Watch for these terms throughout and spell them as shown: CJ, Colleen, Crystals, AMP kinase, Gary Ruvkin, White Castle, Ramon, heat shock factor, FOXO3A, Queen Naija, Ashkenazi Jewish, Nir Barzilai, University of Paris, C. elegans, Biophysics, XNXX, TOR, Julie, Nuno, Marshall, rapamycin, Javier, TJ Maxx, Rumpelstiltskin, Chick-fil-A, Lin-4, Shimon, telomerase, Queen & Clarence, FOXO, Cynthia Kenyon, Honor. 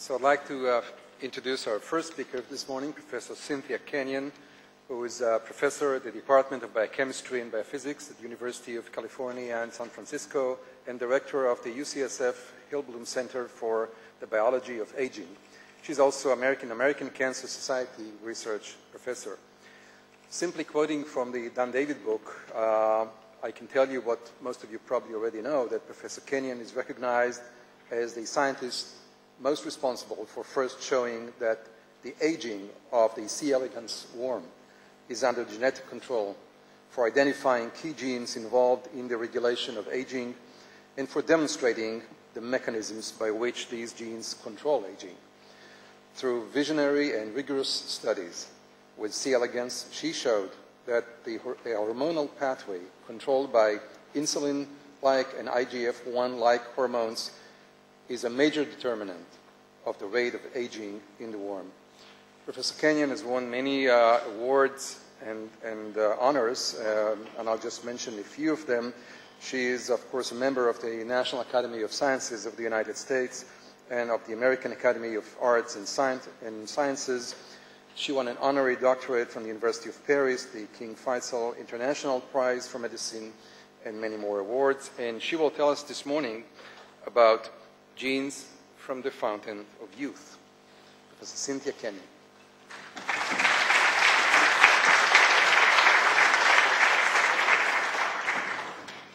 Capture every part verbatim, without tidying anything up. So I'd like to uh, introduce our first speaker this morning, Professor Cynthia Kenyon, who is a professor at the Department of Biochemistry and Biophysics at the University of California in San Francisco and director of the U C S F Hillblom Center for the Biology of Aging. She's also American American Cancer Society research professor. Simply quoting from the Dan David book, uh, I can tell you what most of you probably already know, that Professor Kenyon is recognized as the scientist most responsible for first showing that the aging of the C. elegans worm is under genetic control, for identifying key genes involved in the regulation of aging, and for demonstrating the mechanisms by which these genes control aging. Through visionary and rigorous studies with C. elegans, she showed that the hormonal pathway controlled by insulin-like and I G F one-like hormones is a major determinant of the rate of aging in the worm. Professor Kenyon has won many uh, awards and, and uh, honors, um, and I'll just mention a few of them. She is, of course, a member of the National Academy of Sciences of the United States and of the American Academy of Arts and Sciences. She won an honorary doctorate from the University of Paris, the King Faisal International Prize for Medicine, and many more awards. And she will tell us this morning about genes from the fountain of youth. Professor Cynthia Kenyon.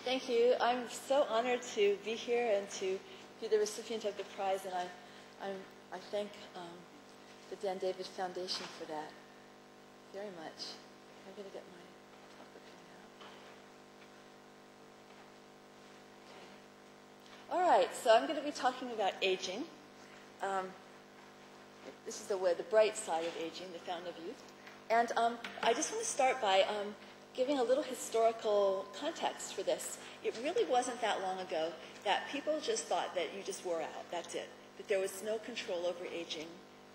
Thank you. I'm so honored to be here and to be the recipient of the prize, and I, I'm, I thank um, the Dan David Foundation for that very much. I'm going to get my top up now. Okay. All right, so I'm going to be talking about aging. Um, this is the, the bright side of aging, the fountain of youth. And um, I just want to start by um, giving a little historical context for this. It really wasn't that long ago that people just thought that you just wore out, that's it, that there was no control over aging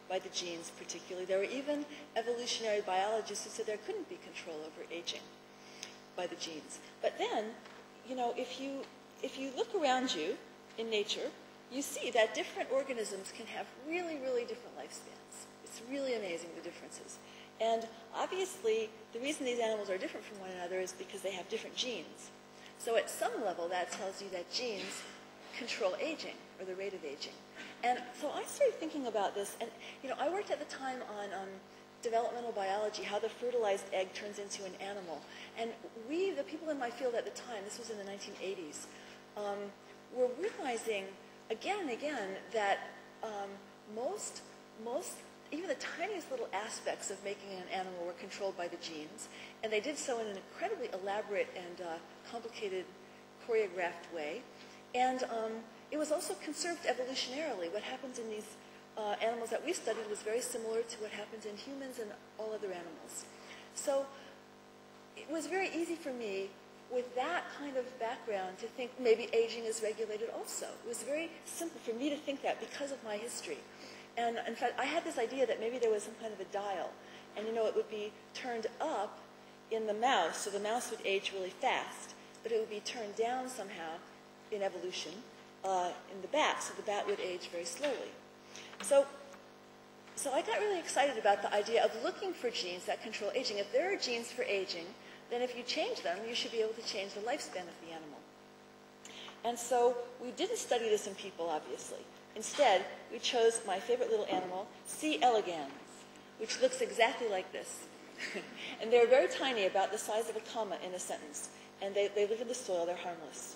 by the genes particularly. There were even evolutionary biologists who said there couldn't be control over aging by the genes. But then, you know, if you, if you look around you in nature, you see that different organisms can have really, really different lifespans. It's really amazing, the differences. And obviously, the reason these animals are different from one another is because they have different genes. So at some level, that tells you that genes control aging, or the rate of aging. And so I started thinking about this, and you know, I worked at the time on um, developmental biology, how the fertilized egg turns into an animal. And we, the people in my field at the time, this was in the nineteen eighties, um, were realizing again and again that um, most, most even the tiniest little aspects of making an animal were controlled by the genes, and they did so in an incredibly elaborate and uh, complicated, choreographed way. And um, it was also conserved evolutionarily. What happens in these uh, animals that we studied was very similar to what happens in humans and all other animals. So it was very easy for me, with that kind of background, to think maybe aging is regulated also. It was very simple for me to think that because of my history. And in fact, I had this idea that maybe there was some kind of a dial, and you know, it would be turned up in the mouse, so the mouse would age really fast, but it would be turned down somehow in evolution uh, in the bat, so the bat would age very slowly. So, so I got really excited about the idea of looking for genes that control aging. If there are genes for aging, then if you change them, you should be able to change the lifespan of the animal. And so we didn't study this in people, obviously. Instead, we chose my favorite little animal, C. elegans, which looks exactly like this. And they're very tiny, about the size of a comma in a sentence. And they, they live in the soil, they're harmless.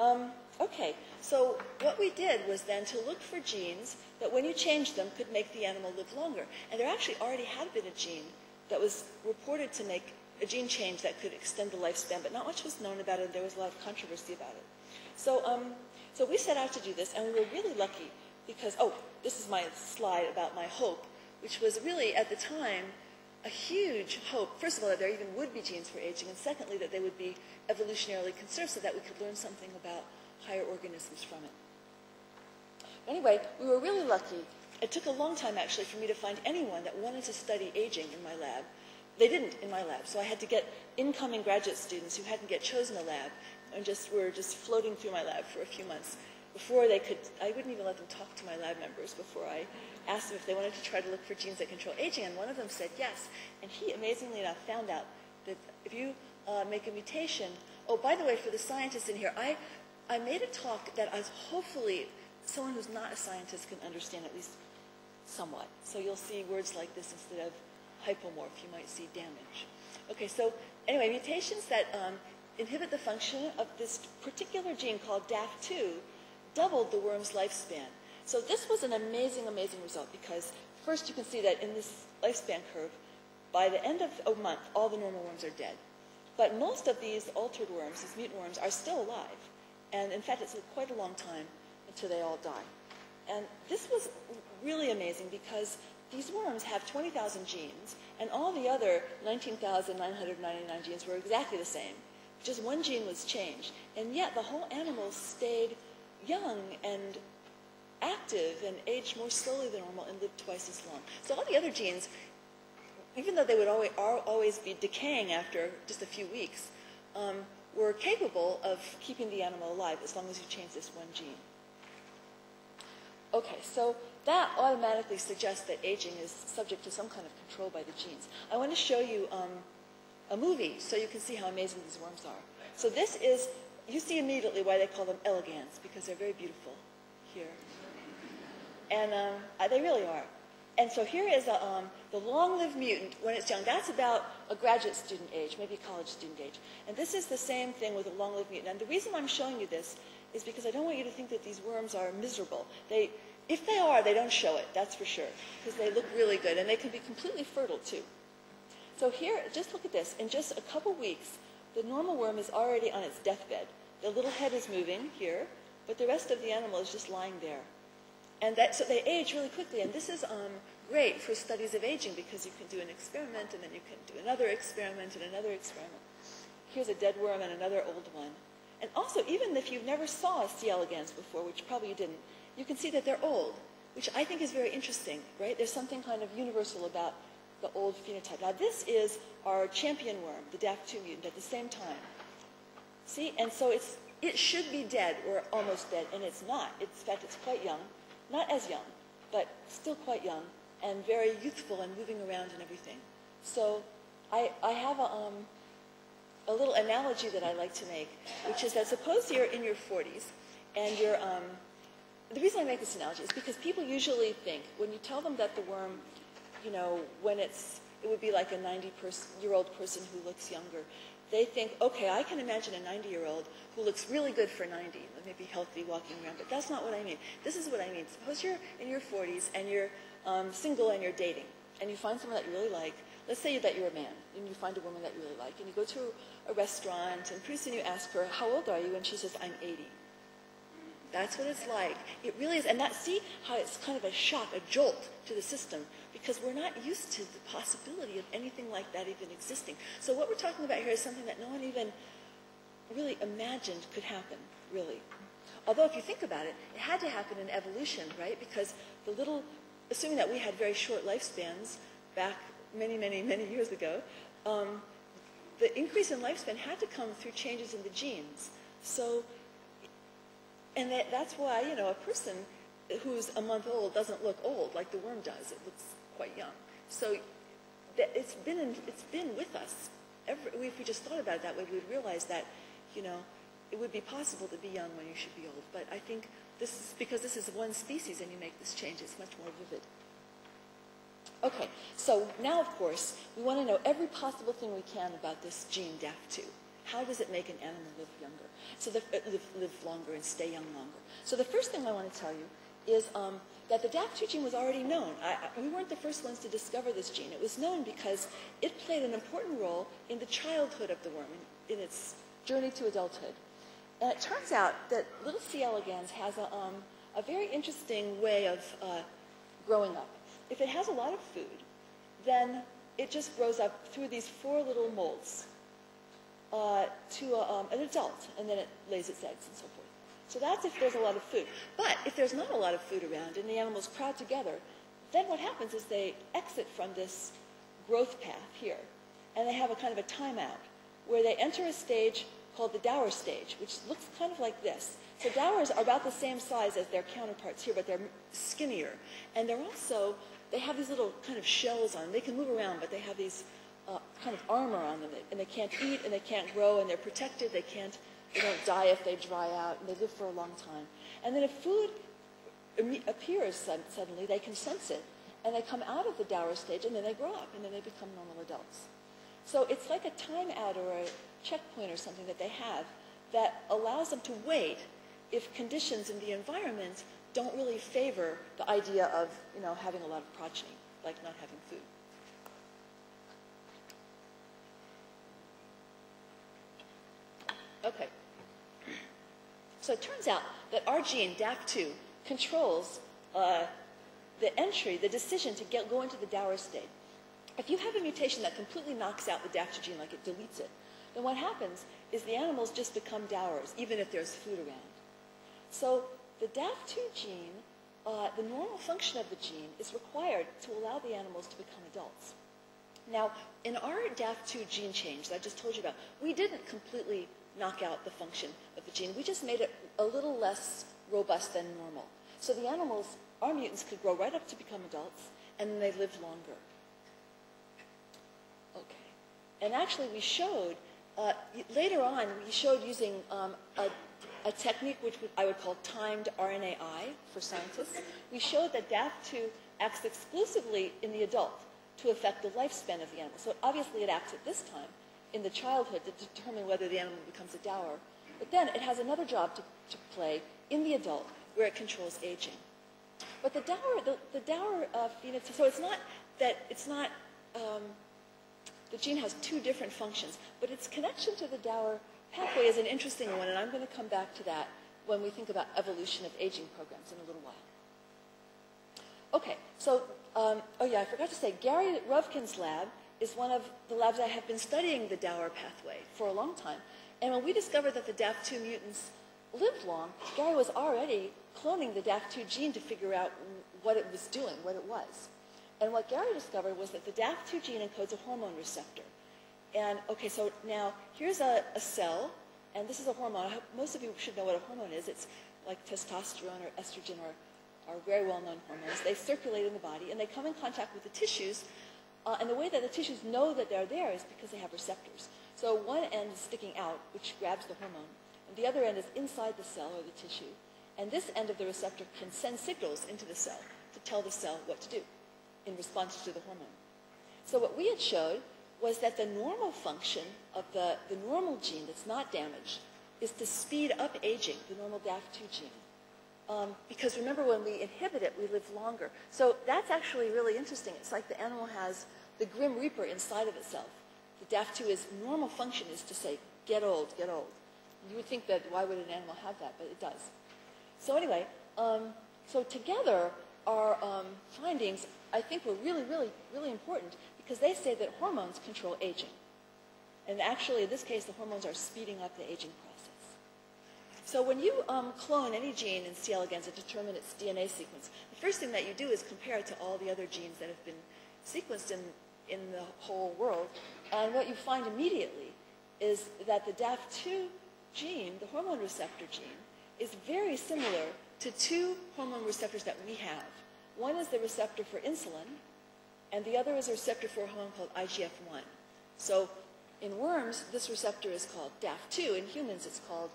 Um, okay, so what we did was then to look for genes that when you change them could make the animal live longer. And there actually already had been a gene that was reported to make a gene change that could extend the lifespan, but not much was known about it, and there was a lot of controversy about it. So, um, So we set out to do this, and we were really lucky because, oh, this is my slide about my hope, which was really, at the time, a huge hope. First of all, that there even would be genes for aging, and secondly, that they would be evolutionarily conserved so that we could learn something about higher organisms from it. But anyway, we were really lucky. It took a long time, actually, for me to find anyone that wanted to study aging in my lab. They didn't in my lab, so I had to get incoming graduate students who hadn't yet chosen a lab, and just we were just floating through my lab for a few months before they could, I wouldn't even let them talk to my lab members before I asked them if they wanted to try to look for genes that control aging, and one of them said yes, and he, amazingly enough, found out that if you uh, make a mutation, oh, by the way, for the scientists in here, I, I made a talk that I was hopefully someone who's not a scientist can understand at least somewhat. So you'll see words like this instead of hypomorph, you might see damage. Okay, so anyway, mutations that um, inhibit the function of this particular gene called D A F two doubled the worm's lifespan. So this was an amazing, amazing result because first you can see that in this lifespan curve, by the end of a month, all the normal worms are dead. But most of these altered worms, these mutant worms, are still alive. And in fact, it's quite a long time until they all die. And this was really amazing because these worms have twenty thousand genes, and all the other nineteen thousand nine hundred ninety-nine genes were exactly the same. Just one gene was changed. And yet the whole animal stayed young and active and aged more slowly than normal and lived twice as long. So all the other genes, even though they would always, always be decaying after just a few weeks, um, were capable of keeping the animal alive as long as you change this one gene. Okay, so that automatically suggests that aging is subject to some kind of control by the genes. I want to show you um, a movie so you can see how amazing these worms are. So this is, you see immediately why they call them elegans, because they're very beautiful here. And um, they really are. And so here is a, um, the long-lived mutant when it's young. That's about a graduate student age, maybe a college student age. And this is the same thing with a long-lived mutant. And the reason I'm showing you this is because I don't want you to think that these worms are miserable. They, if they are, they don't show it, that's for sure, because they look really good. And they can be completely fertile, too. So here, just look at this. In just a couple weeks, the normal worm is already on its deathbed. The little head is moving here, but the rest of the animal is just lying there. And that, so they age really quickly, and this is um, great for studies of aging because you can do an experiment, and then you can do another experiment, and another experiment. Here's a dead worm and another old one. And also, even if you never saw C. elegans before, which probably you didn't, you can see that they're old, which I think is very interesting, right? There's something kind of universal about the old phenotype. Now, this is our champion worm, the D A F two mutant, at the same time. See? And so it's, it should be dead or almost dead, and it's not. It's, in fact, it's quite young. Not as young, but still quite young, and very youthful and moving around and everything. So I, I have a, um, a little analogy that I like to make, which is that suppose you're in your forties, and you're, um, the reason I make this analogy is because people usually think, when you tell them that the worm, you know, when it's, it would be like a ninety-year-old person who looks younger, they think, okay, I can imagine a ninety-year-old who looks really good for ninety, maybe healthy, walking around, but that's not what I mean. This is what I mean. Suppose you're in your forties and you're um, single and you're dating, and you find someone that you really like. Let's say that you're a man, and you find a woman that you really like, and you go to a restaurant, and pretty soon you ask her, how old are you? And she says, I'm eighty. That's what it's like. It really is, and that, see how it's kind of a shock, a jolt to the system, because we're not used to the possibility of anything like that even existing. So what we're talking about here is something that no one even really imagined could happen, really. Although if you think about it, it had to happen in evolution, right? Because the little, assuming that we had very short lifespans back many, many, many years ago, um, the increase in lifespan had to come through changes in the genes. So, and that, that's why, you know, a person who's a month old doesn't look old like the worm does. It looks quite young. So it's been, in, it's been with us. Every, if we just thought about it that way, we would realize that, you know, it would be possible to be young when you should be old. But I think this is because this is one species and you make this change, it's much more vivid. Okay, so now, of course, we want to know every possible thing we can about this gene D A F two. How does it make an animal live younger? So the, uh, live, live longer and stay young longer. So the first thing I want to tell you is um, that the D A F two gene was already known. I, I, we weren't the first ones to discover this gene. It was known because it played an important role in the childhood of the worm, in, in its journey to adulthood. And it turns out that little C. elegans has a, um, a very interesting way of uh, growing up. If it has a lot of food, then it just grows up through these four little molds uh, to a, um, an adult, and then it lays its eggs and so forth. So that's if there's a lot of food. But if there's not a lot of food around and the animals crowd together, then what happens is they exit from this growth path here, and they have a kind of a timeout where they enter a stage called the Dauer stage, which looks kind of like this. So Dauers are about the same size as their counterparts here, but they're skinnier. And they're also, they have these little kind of shells on them. They can move around, but they have these uh, kind of armor on them. And they can't eat, and they can't grow, and they're protected. They can't, they don't die if they dry out, and they live for a long time. And then if food appears suddenly, they can sense it. And they come out of the Dauer stage, and then they grow up, and then they become normal adults. So it's like a timeout or a checkpoint or something that they have that allows them to wait if conditions in the environment don't really favor the idea of, you know, having a lot of progeny, like not having food. Okay. So it turns out that our gene, D A F two, controls uh, the entry, the decision to get, go into the Dauer state. If you have a mutation that completely knocks out the D A F two gene, like it deletes it, then what happens is the animals just become Dauers, even if there's food around. So the D A F two gene, uh, the normal function of the gene, is required to allow the animals to become adults. Now, in our D A F two gene change that I just told you about, we didn't completely knock out the function of the gene. We just made it a little less robust than normal. So the animals, our mutants, could grow right up to become adults, and then they live longer. Okay. And actually, we showed, uh, later on, we showed using um, a A technique which I would call timed R N A I for scientists, we showed that D A F two acts exclusively in the adult to affect the lifespan of the animal. So obviously it acts at this time in the childhood to determine whether the animal becomes a Dauer. But then it has another job to, to play in the adult where it controls aging. But the Dauer, the, the Dauer uh, phenotype, so it's not that it's not, um, the gene has two different functions, but its connection to the Dauer pathway is an interesting one, and I'm going to come back to that when we think about evolution of aging programs in a little while. Okay, so, um, oh yeah, I forgot to say, Gary Ruvkin's lab is one of the labs that have been studying the Dauer pathway for a long time. And when we discovered that the D A F two mutants lived long, Gary was already cloning the D A F two gene to figure out what it was doing, what it was. And what Gary discovered was that the D A F two gene encodes a hormone receptor. And, okay, so now here's a, a cell, and this is a hormone. I hope most of you should know what a hormone is. It's like testosterone or estrogen or, are very well-known hormones. They circulate in the body, and they come in contact with the tissues. Uh, and the way that the tissues know that they're there is because they have receptors. So one end is sticking out, which grabs the hormone, and the other end is inside the cell or the tissue. And this end of the receptor can send signals into the cell to tell the cell what to do in response to the hormone. So what we had showed was that the normal function of the, the normal gene that's not damaged is to speed up aging, the normal D A F two gene. Um, because remember, when we inhibit it, we live longer. So that's actually really interesting. It's like the animal has the Grim Reaper inside of itself. The D A F two's normal function is to say, get old, get old. You would think that why would an animal have that, but it does. So anyway, um, so together, our um, findings, I think, were really, really, really important, because they say that hormones control aging. And actually, in this case, the hormones are speeding up the aging process. So when you um, clone any gene in C. elegans and determine its D N A sequence, the first thing that you do is compare it to all the other genes that have been sequenced in, in the whole world. And what you find immediately is that the D A F two gene, the hormone receptor gene, is very similar to two hormone receptors that we have. One is the receptor for insulin, and the other is a receptor for a hormone called I G F one. So in worms, this receptor is called D A F two. In humans, it's called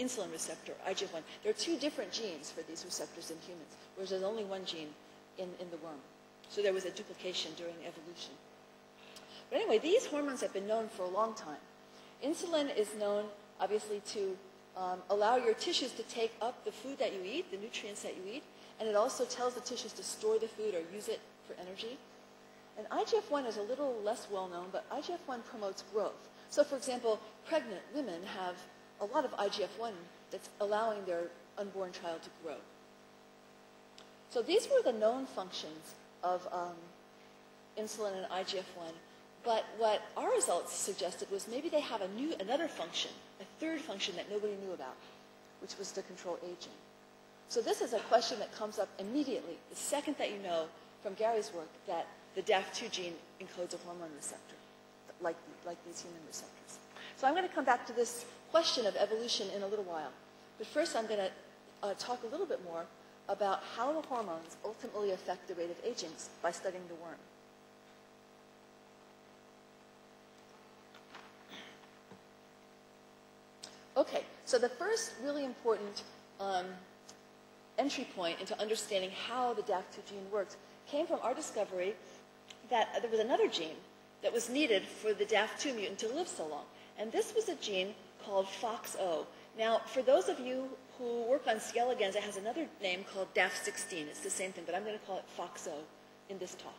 insulin receptor, I G F one. There are two different genes for these receptors in humans, whereas there's only one gene in, in the worm. So there was a duplication during evolution. But anyway, these hormones have been known for a long time. Insulin is known, obviously, to um, allow your tissues to take up the food that you eat, the nutrients that you eat, and it also tells the tissues to store the food or use it for energy. And I G F one is a little less well-known, but I G F one promotes growth. So, for example, pregnant women have a lot of I G F one that's allowing their unborn child to grow. So these were the known functions of um, insulin and I G F one, but what our results suggested was maybe they have a new, another function, a third function that nobody knew about, which was to control aging. So this is a question that comes up immediately, the second that you know from Gary's work that the D A F two gene encodes a hormone receptor, like, like these human receptors. So I'm going to come back to this question of evolution in a little while. But first I'm going to uh, talk a little bit more about how the hormones ultimately affect the rate of aging by studying the worm. Okay, so the first really important um, entry point into understanding how the D A F two gene works came from our discovery that there was another gene that was needed for the D A F two mutant to live so long. And this was a gene called FOXO. Now, for those of you who work on C. elegans, it has another name called D A F sixteen. It's the same thing, but I'm going to call it FOXO in this talk.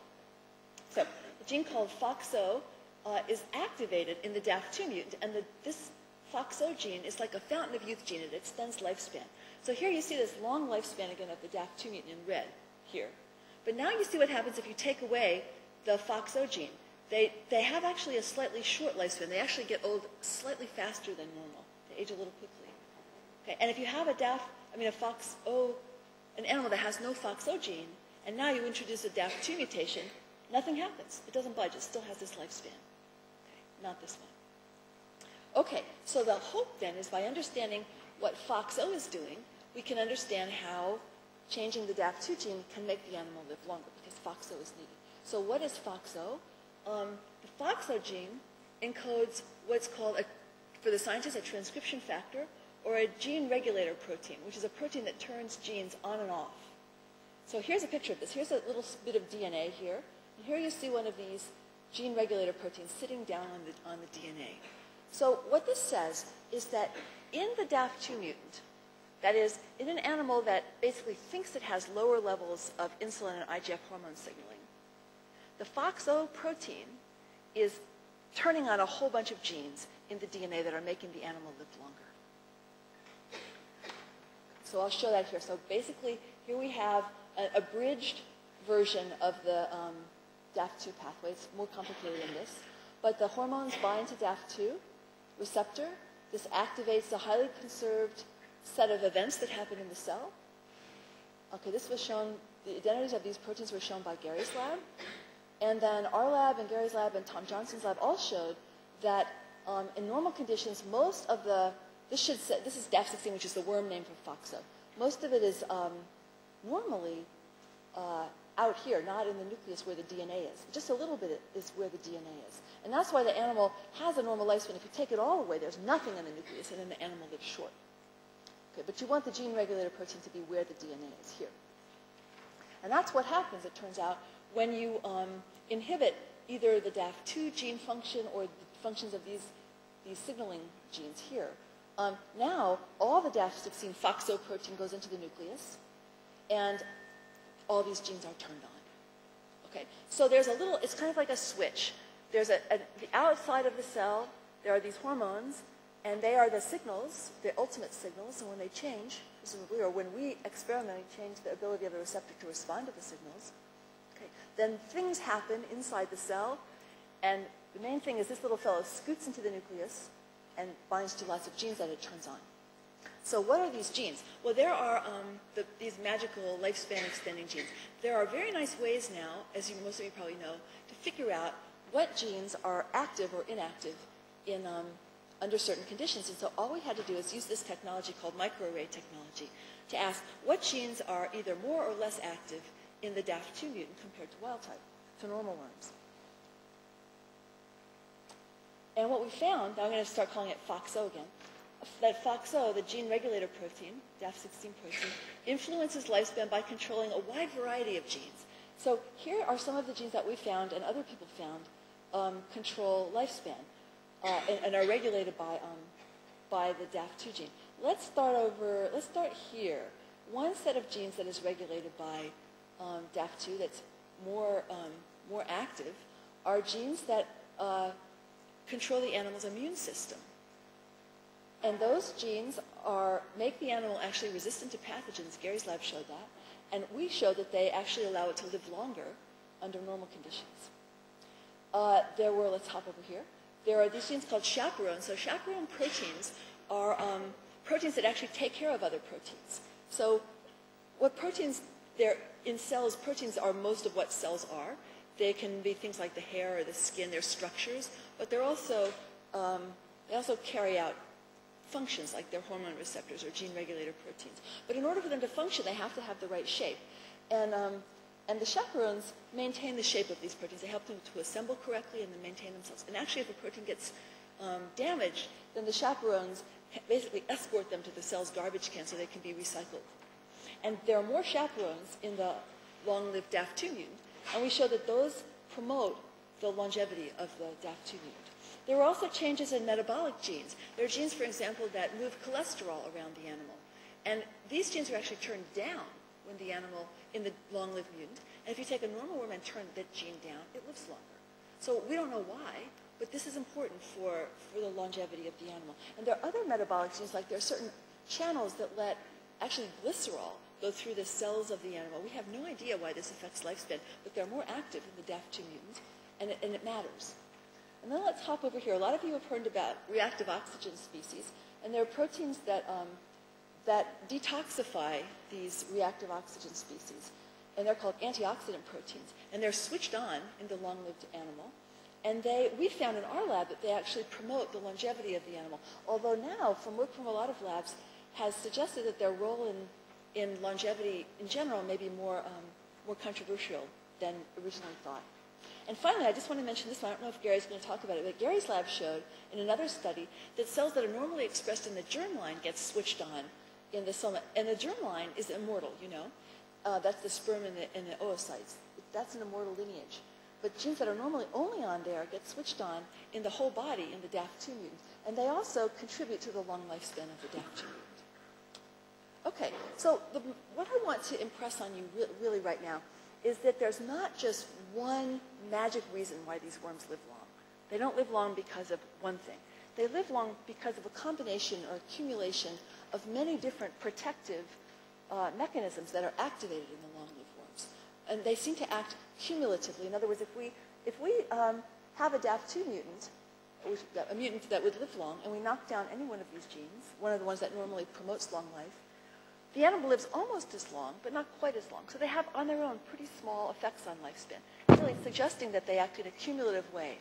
So the gene called FOXO uh, is activated in the D A F two mutant, and the, this FOXO gene is like a fountain of youth gene. It extends lifespan. So here you see this long lifespan again of the D A F two mutant in red here. But now you see what happens if you take away the FOXO gene. They, they have actually a slightly short lifespan. They actually get old slightly faster than normal. They age a little quickly. Okay, and if you have a DAF, I mean a FOXO, an animal that has no FOXO gene, and now you introduce a D A F two mutation, nothing happens. It doesn't budge. It still has this lifespan. Okay, not this one. Okay, so the hope then is by understanding what FOXO is doing, we can understand how changing the D A F two gene can make the animal live longer because FOXO is needed. So what is FOXO? Um, the FOXO gene encodes what's called, a, for the scientists, a transcription factor or a gene regulator protein, which is a protein that turns genes on and off. So here's a picture of this. Here's a little bit of D N A here. And here you see one of these gene regulator proteins sitting down on the, on the D N A. So what this says is that in the D A F two mutant, that is, in an animal that basically thinks it has lower levels of insulin and I G F hormone signaling, the FOXO protein is turning on a whole bunch of genes in the D N A that are making the animal live longer. So I'll show that here. So basically, here we have an abridged version of the um, D A F two pathway. It's more complicated than this. But the hormones bind to D A F two receptor. This activates a highly conserved set of events that happen in the cell. Okay, this was shown, the identities of these proteins were shown by Gary's lab. And then our lab and Gary's lab and Tom Johnson's lab all showed that um, in normal conditions, most of the, this should say, this is D A F sixteen, which is the worm name for FOXO. Most of it is um, normally uh, out here, not in the nucleus where the D N A is. Just a little bit is where the D N A is. And that's why the animal has a normal lifespan. If you take it all away, there's nothing in the nucleus, and then the animal lives short. Okay, but you want the gene regulator protein to be where the D N A is, here. And that's what happens, it turns out, when you um, inhibit either the D A F two gene function or the functions of these, these signaling genes here. Um, now, all the D A F sixteen FOXO protein goes into the nucleus, and all these genes are turned on. Okay, so there's a little, it's kind of like a switch. There's a, a, the outside of the cell, there are these hormones, and they are the signals, the ultimate signals, and when they change, presumably, or when we experimentally change the ability of the receptor to respond to the signals, okay, then things happen inside the cell, and the main thing is this little fellow scoots into the nucleus and binds to lots of genes that it turns on. So what are these genes? Well, there are um, the, these magical lifespan extending genes. There are very nice ways now, as you, most of you probably know, to figure out what genes are active or inactive in um, under certain conditions. And so all we had to do is use this technology called microarray technology to ask what genes are either more or less active in the D A F two mutant compared to wild type, to normal worms. And what we found, now I'm going to start calling it FOXO again, that FOXO, the gene regulator protein, D A F sixteen protein, influences lifespan by controlling a wide variety of genes. So here are some of the genes that we found and other people found um, control lifespan. Uh, and, and are regulated by, um, by the D A F two gene. Let's start over, let's start here. One set of genes that is regulated by um, D A F two that's more, um, more active are genes that uh, control the animal's immune system. And those genes are, make the animal actually resistant to pathogens. Gary's lab showed that. And we showed that they actually allow it to live longer under normal conditions. Uh, there were, let's hop over here. There are these genes called chaperones. So chaperone proteins are um, proteins that actually take care of other proteins. So what proteins there in cells, proteins are most of what cells are. They can be things like the hair or the skin, their structures, but they're also, um, they also carry out functions like their hormone receptors or gene regulator proteins. But in order for them to function, they have to have the right shape. And, um, and the chaperones maintain the shape of these proteins. They help them to assemble correctly and then maintain themselves. And actually, if a protein gets um, damaged, then the chaperones basically escort them to the cell's garbage can so they can be recycled. And there are more chaperones in the long-lived D A F two mutant, and we show that those promote the longevity of the D A F two mutant. There are also changes in metabolic genes. There are genes, for example, that move cholesterol around the animal. And these genes are actually turned down when the animal in the long-lived mutant. And if you take a normal worm and turn that gene down, it lives longer. So we don't know why, but this is important for, for the longevity of the animal. And there are other metabolic genes, like there are certain channels that let actually glycerol go through the cells of the animal. We have no idea why this affects lifespan, but they're more active in the D A F two mutant, and it, and it matters. And then let's hop over here. A lot of you have heard about reactive oxygen species, and there are proteins that, um, that detoxify these reactive oxygen species, and they're called antioxidant proteins, and they're switched on in the long-lived animal. And they, we found in our lab that they actually promote the longevity of the animal, although now, from work from a lot of labs, has suggested that their role in, in longevity in general may be more, um, more controversial than originally thought. And finally, I just want to mention this one. I don't know if Gary's going to talk about it, but Gary's lab showed in another study that cells that are normally expressed in the germline get switched on in the cell. And the germline is immortal, you know. Uh, that's the sperm and the, and the oocytes. That's an immortal lineage. But genes that are normally only on there get switched on in the whole body in the D A F two mutant. And they also contribute to the long lifespan of the D A F two mutant. Okay, so the, what I want to impress on you re really right now is that there's not just one magic reason why these worms live long. They don't live long because of one thing. They live long because of a combination or accumulation of many different protective uh, mechanisms that are activated in the long-lived worms. And they seem to act cumulatively. In other words, if we, if we um, have a D A F two mutant, a mutant that would live long, and we knock down any one of these genes, one of the ones that normally promotes long life, the animal lives almost as long, but not quite as long. So they have, on their own, pretty small effects on lifespan, really suggesting that they act in a cumulative way.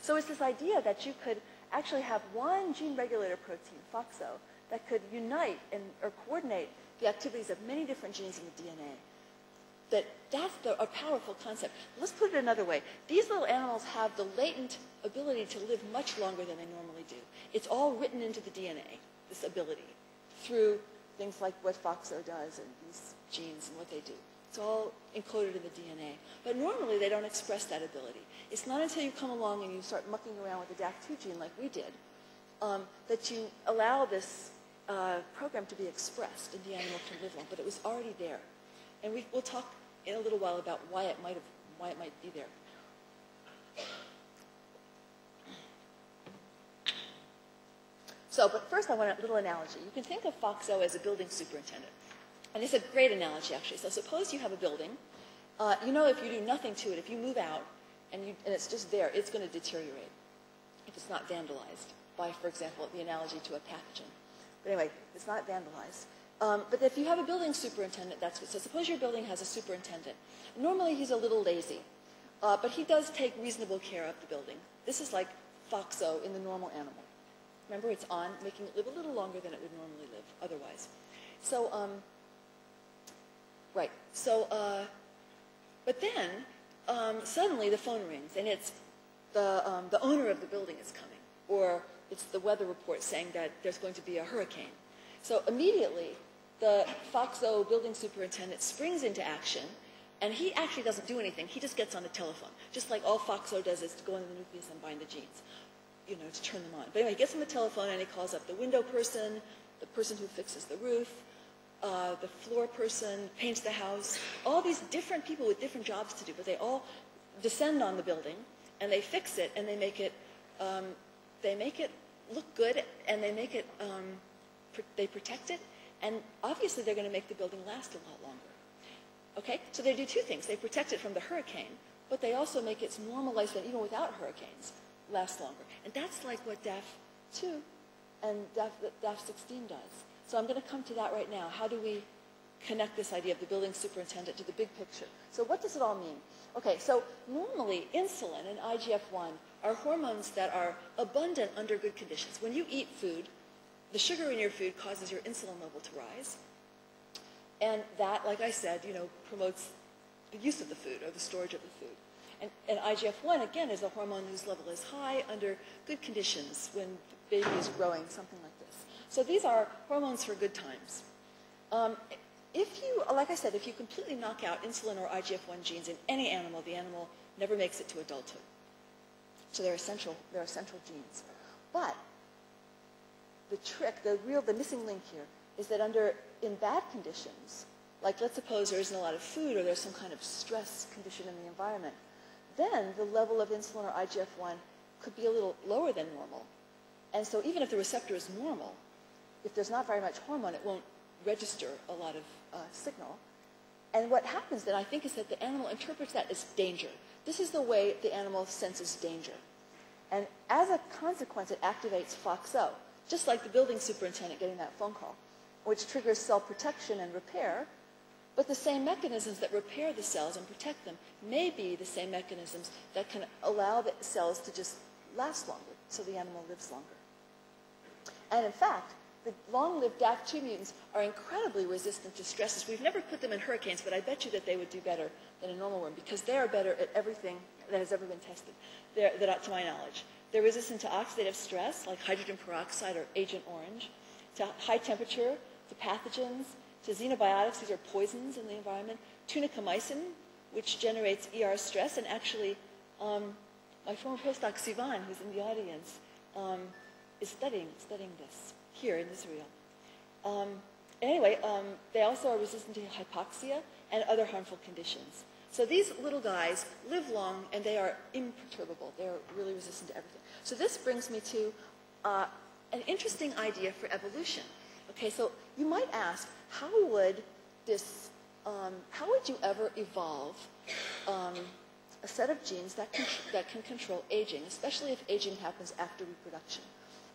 So it's this idea that you could actually have one gene regulator protein, FOXO, that could unite and, or coordinate the activities of many different genes in the D N A. That that's the, a powerful concept. Let's put it another way. These little animals have the latent ability to live much longer than they normally do. It's all written into the D N A, this ability, through things like what FOXO does and these genes and what they do. It's all encoded in the D N A. But normally they don't express that ability. It's not until you come along and you start mucking around with the D A F two gene like we did um, that you allow this uh, program to be expressed and the animal can live long. But it was already there. And we, we'll talk in a little while about why it might have, why it might be there. So, but first I want a little analogy. You can think of FOXO as a building superintendent. And it's a great analogy, actually. So suppose you have a building. Uh, you know if you do nothing to it, if you move out and, you, and it's just there, it's going to deteriorate if it's not vandalized by, for example, the analogy to a pathogen. But anyway, it's not vandalized. Um, but if you have a building superintendent, that's what. So suppose your building has a superintendent. Normally he's a little lazy, uh, but he does take reasonable care of the building. This is like FOXO in the normal animal. Remember, it's on, making it live a little longer than it would normally live otherwise. So, um, right. So, uh, but then um, suddenly the phone rings, and it's the, um, the owner of the building is coming, or it's the weather report saying that there's going to be a hurricane. So immediately the FOXO building superintendent springs into action, and he actually doesn't do anything. He just gets on the telephone, just like all FOXO does is to go into the nucleus and bind the genes. You know, to turn them on. But anyway, he gets on the telephone and he calls up the window person, the person who fixes the roof, uh, the floor person, paints the house, all these different people with different jobs to do, but they all descend on the building and they fix it and they make it, um, they make it look good and they make it, um, pr they protect it, and obviously they're going to make the building last a lot longer. Okay? So they do two things. They protect it from the hurricane, but they also make its normal lifespan, even without hurricanes, last longer. And that's like what D A F two and D A F sixteen does. So I'm going to come to that right now. How do we connect this idea of the building superintendent to the big picture? So what does it all mean? Okay, so normally insulin and I G F one are hormones that are abundant under good conditions. When you eat food, the sugar in your food causes your insulin level to rise. And that, like I said, you know, promotes the use of the food or the storage of the food. And, and I G F one, again, is a hormone whose level is high under good conditions when the baby is growing, something like this. So these are hormones for good times. Um, if you, like I said, if you completely knock out insulin or I G F one genes in any animal, the animal never makes it to adulthood. So they're essential, they're essential genes. But the trick, the real, the missing link here is that under, in bad conditions, like let's suppose there isn't a lot of food or there's some kind of stress condition in the environment, then the level of insulin or I G F one could be a little lower than normal. And so even if the receptor is normal, if there's not very much hormone, it won't register a lot of uh, signal. And what happens then, I think, is that the animal interprets that as danger. This is the way the animal senses danger. And as a consequence, it activates FOXO, just like the building superintendent getting that phone call, which triggers cell protection and repair. But the same mechanisms that repair the cells and protect them may be the same mechanisms that can allow the cells to just last longer, so the animal lives longer. And in fact, the long-lived D A F two mutants are incredibly resistant to stresses. We've never put them in hurricanes, but I bet you that they would do better than a normal worm because they are better at everything that has ever been tested, they're, that, to my knowledge. They're resistant to oxidative stress, like hydrogen peroxide or Agent Orange, to high temperature, to pathogens, to xenobiotics, these are poisons in the environment, tunicamycin, which generates E R stress, and actually um, my former postdoc, Sivan, who's in the audience, um, is studying, studying this here in Israel. Um, anyway, um, they also are resistant to hypoxia and other harmful conditions. So these little guys live long, and they are imperturbable. They're really resistant to everything. So this brings me to uh, an interesting idea for evolution. Okay, so you might ask, how would this, um, how would you ever evolve um, a set of genes that can, that can control aging, especially if aging happens after reproduction?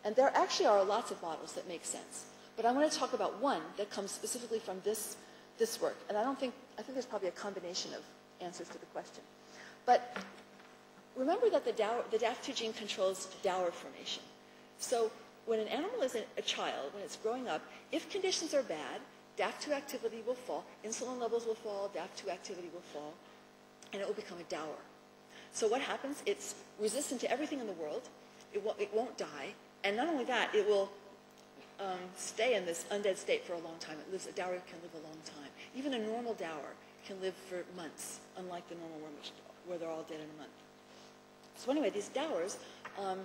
And there actually are lots of models that make sense. But I want to talk about one that comes specifically from this, this work. And I don't think, I think there's probably a combination of answers to the question. But remember that the, the D A F two gene controls dauer formation. So when an animal is a child, when it's growing up, if conditions are bad, D A F two activity will fall, insulin levels will fall, D A F two activity will fall, and it will become a dauer. So what happens? It's resistant to everything in the world. It won't, it won't die. And not only that, it will um, stay in this undead state for a long time. It lives, a dauer can live a long time. Even a normal dauer can live for months, unlike the normal worm, where they're all dead in a month. So anyway, these dowers, um,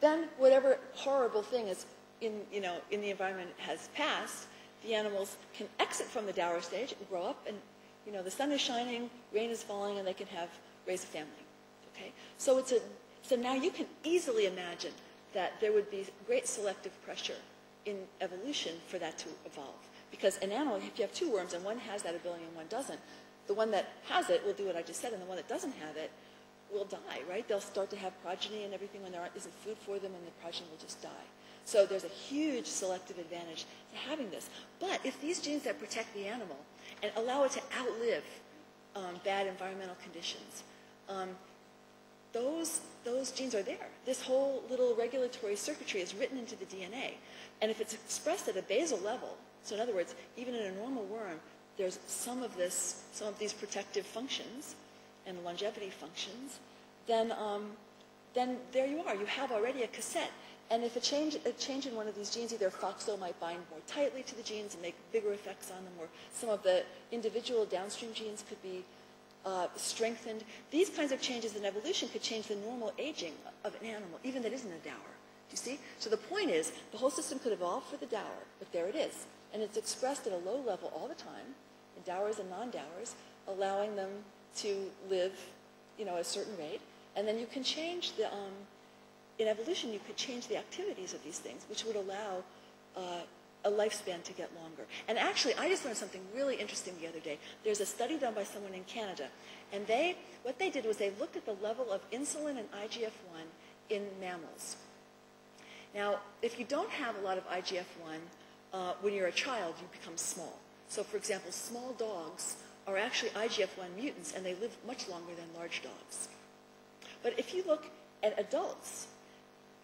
then whatever horrible thing is in, you know, in the environment has passed, the animals can exit from the dauer stage and grow up, and you know, the sun is shining, rain is falling, and they can have, raise a family. Okay? So, it's a, so now you can easily imagine that there would be great selective pressure in evolution for that to evolve. Because an animal, if you have two worms and one has that ability and one doesn't, the one that has it will do what I just said, and the one that doesn't have it will die, right? They'll start to have progeny and everything when there aren't, isn't food for them, and the progeny will just die. So there's a huge selective advantage to having this. But if these genes that protect the animal and allow it to outlive um, bad environmental conditions, um, those, those genes are there. This whole little regulatory circuitry is written into the D N A. And if it's expressed at a basal level, so in other words, even in a normal worm, there's some of this, some of these protective functions and longevity functions, then, um, then there you are. You have already a cassette. And if a change, a change in one of these genes, either FOXO might bind more tightly to the genes and make bigger effects on them, or some of the individual downstream genes could be uh, strengthened. These kinds of changes in evolution could change the normal aging of an animal, even that isn't a dauer. Do you see? So the point is, the whole system could evolve for the dauer, but there it is. And it's expressed at a low level all the time, in dowers and non-dowers, allowing them to live, you know, a certain rate. And then you can change the, um, in evolution, you could change the activities of these things, which would allow uh, a lifespan to get longer. And actually, I just learned something really interesting the other day. There's a study done by someone in Canada, and they, what they did was they looked at the level of insulin and I G F one in mammals. Now, if you don't have a lot of I G F one, Uh, when you're a child, you become small. So, for example, small dogs are actually I G F one mutants, and they live much longer than large dogs. But if you look at adults,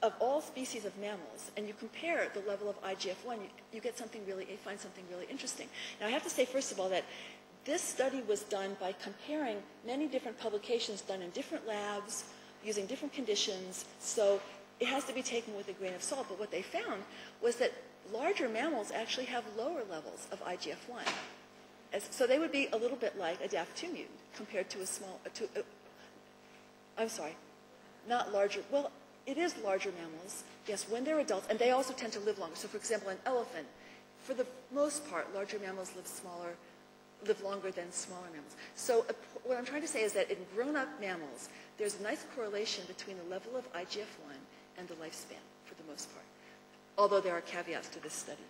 of all species of mammals, and you compare the level of I G F one, you, you get something really, you find something really interesting. Now, I have to say, first of all, that this study was done by comparing many different publications done in different labs, using different conditions, so it has to be taken with a grain of salt, but what they found was that larger mammals actually have lower levels of I G F one. As, so they would be a little bit like a D A F two mutant compared to a small, to, uh, I'm sorry, not larger, well, it is larger mammals, yes, when they're adults, and they also tend to live longer. So, for example, an elephant, for the most part, larger mammals live smaller, live longer than smaller mammals. So, a, what I'm trying to say is that in grown-up mammals, there's a nice correlation between the level of I G F one and the lifespan, for the most part, although there are caveats to this study.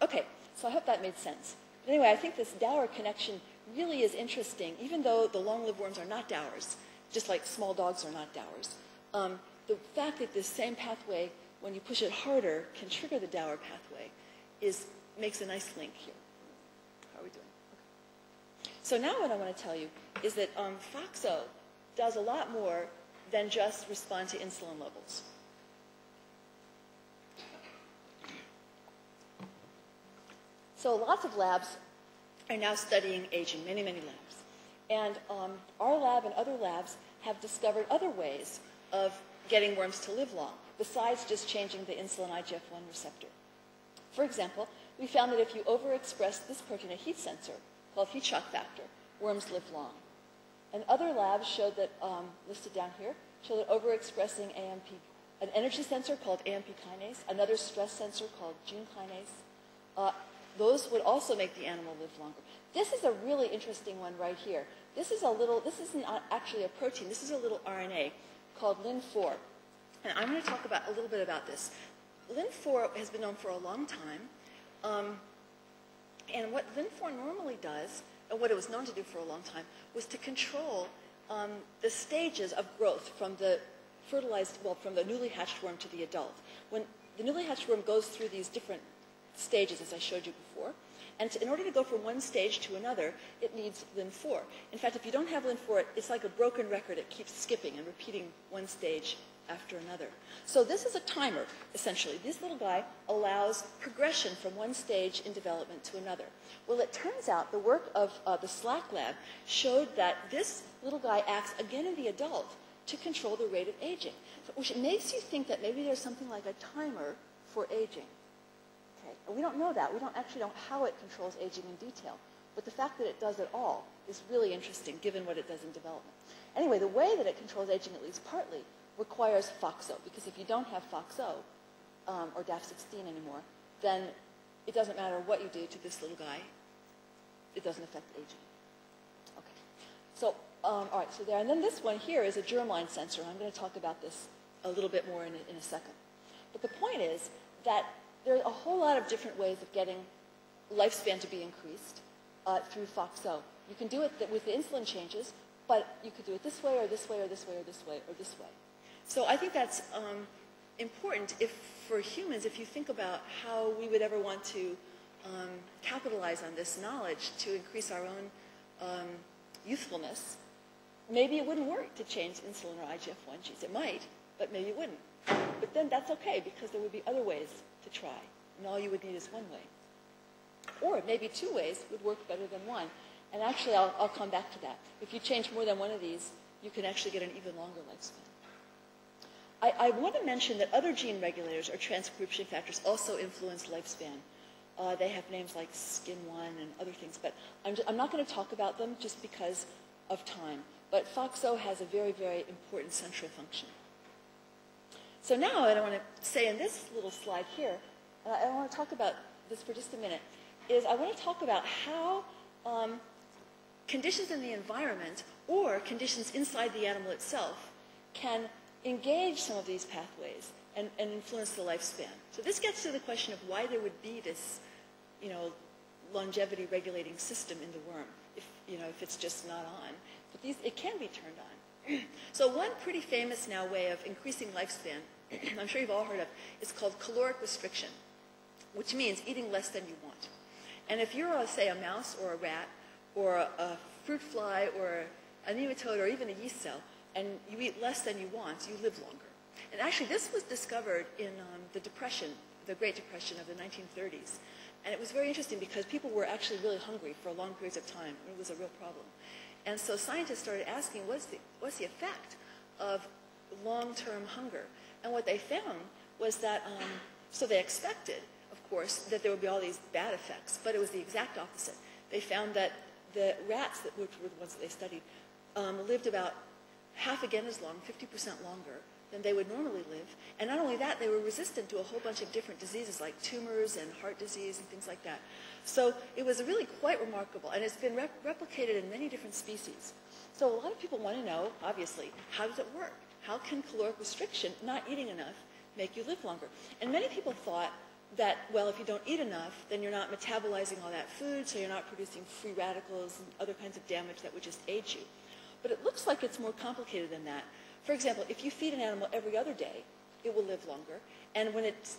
Okay, so I hope that made sense. But anyway, I think this Dauer connection really is interesting, even though the long-lived worms are not Dauers, just like small dogs are not Dauers. Um, the fact that this same pathway, when you push it harder, can trigger the Dauer pathway is, makes a nice link here. How are we doing? Okay. So now what I want to tell you is that um, FOXO does a lot more than just respond to insulin levels. So lots of labs are now studying aging, many, many labs. And um, our lab and other labs have discovered other ways of getting worms to live long, besides just changing the insulin I G F one receptor. For example, we found that if you overexpress this protein, a heat sensor called heat shock factor, worms live long. And other labs showed that, um, listed down here, showed that overexpressing A M P, an energy sensor called A M P kinase, another stress sensor called Jun kinase, uh, those would also make the animal live longer. This is a really interesting one right here. This is a little, this isn't actually a protein, this is a little R N A called Lin four. And I'm going to talk about a little bit about this. Lin four has been known for a long time. Um, and what Lin four normally does, and what it was known to do for a long time, was to control um, the stages of growth from the fertilized, well, from the newly hatched worm to the adult. When the newly hatched worm goes through these different stages, as I showed you before, and to, in order to go from one stage to another, it needs Lin four. In fact, if you don't have Lin four, it's like a broken record. It keeps skipping and repeating one stage after another. So this is a timer, essentially. This little guy allows progression from one stage in development to another. Well, it turns out the work of uh, the Slack lab showed that this little guy acts again in the adult to control the rate of aging, which makes you think that maybe there's something like a timer for aging. We don't know that. We don't actually know how it controls aging in detail. But the fact that it does it all is really interesting, given what it does in development. Anyway, the way that it controls aging, at least partly, requires FOXO. Because if you don't have FOXO, um, or D A F sixteen anymore, then it doesn't matter what you do to this little guy. It doesn't affect aging. Okay. So, um, all right, so there. And then this one here is a germline sensor. I'm going to talk about this a little bit more in a, in a second. But the point is that there are a whole lot of different ways of getting lifespan to be increased uh, through FOXO. You can do it th with the insulin changes, but you could do it this way or this way or this way or this way or this way. So I think that's um, important if for humans, if you think about how we would ever want to um, capitalize on this knowledge to increase our own um, youthfulness. Maybe it wouldn't work to change insulin or I G F one genes. It might, but maybe it wouldn't. But then that's okay, because there would be other ways to try, and all you would need is one way. Or maybe two ways would work better than one. And actually, I'll, I'll come back to that. If you change more than one of these, you can actually get an even longer lifespan. I, I want to mention that other gene regulators or transcription factors also influence lifespan. Uh, they have names like skin one and other things, but I'm, just, I'm not going to talk about them just because of time. But FOXO has a very, very important central function. So now what I want to say in this little slide here, and I want to talk about this for just a minute, is I want to talk about how um, conditions in the environment or conditions inside the animal itself can engage some of these pathways and, and influence the lifespan. So this gets to the question of why there would be this, you know, longevity regulating system in the worm, if, you know, if it's just not on. But these, it can be turned on. So one pretty famous now way of increasing lifespan, I'm sure you've all heard of, is called caloric restriction, which means eating less than you want. And if you're, a, say, a mouse or a rat or a, a fruit fly or a nematode or even a yeast cell, and you eat less than you want, you live longer. And actually, this was discovered in um, the Depression, the Great Depression of the nineteen thirties. And it was very interesting because people were actually really hungry for long periods of time. It was a real problem. And so scientists started asking, what's the, what's the effect of long-term hunger? And what they found was that, um, so they expected, of course, that there would be all these bad effects, but it was the exact opposite. They found that the rats, that, which were the ones that they studied, um, lived about half again as long, fifty percent longer than they would normally live. And not only that, they were resistant to a whole bunch of different diseases like tumors and heart disease and things like that. So it was really quite remarkable, and it's been rep replicated in many different species. So a lot of people want to know, obviously, how does it work? How can caloric restriction, not eating enough, make you live longer? And many people thought that, well, if you don't eat enough, then you're not metabolizing all that food, so you're not producing free radicals and other kinds of damage that would just age you. But it looks like it's more complicated than that. For example, if you feed an animal every other day, it will live longer. And when it's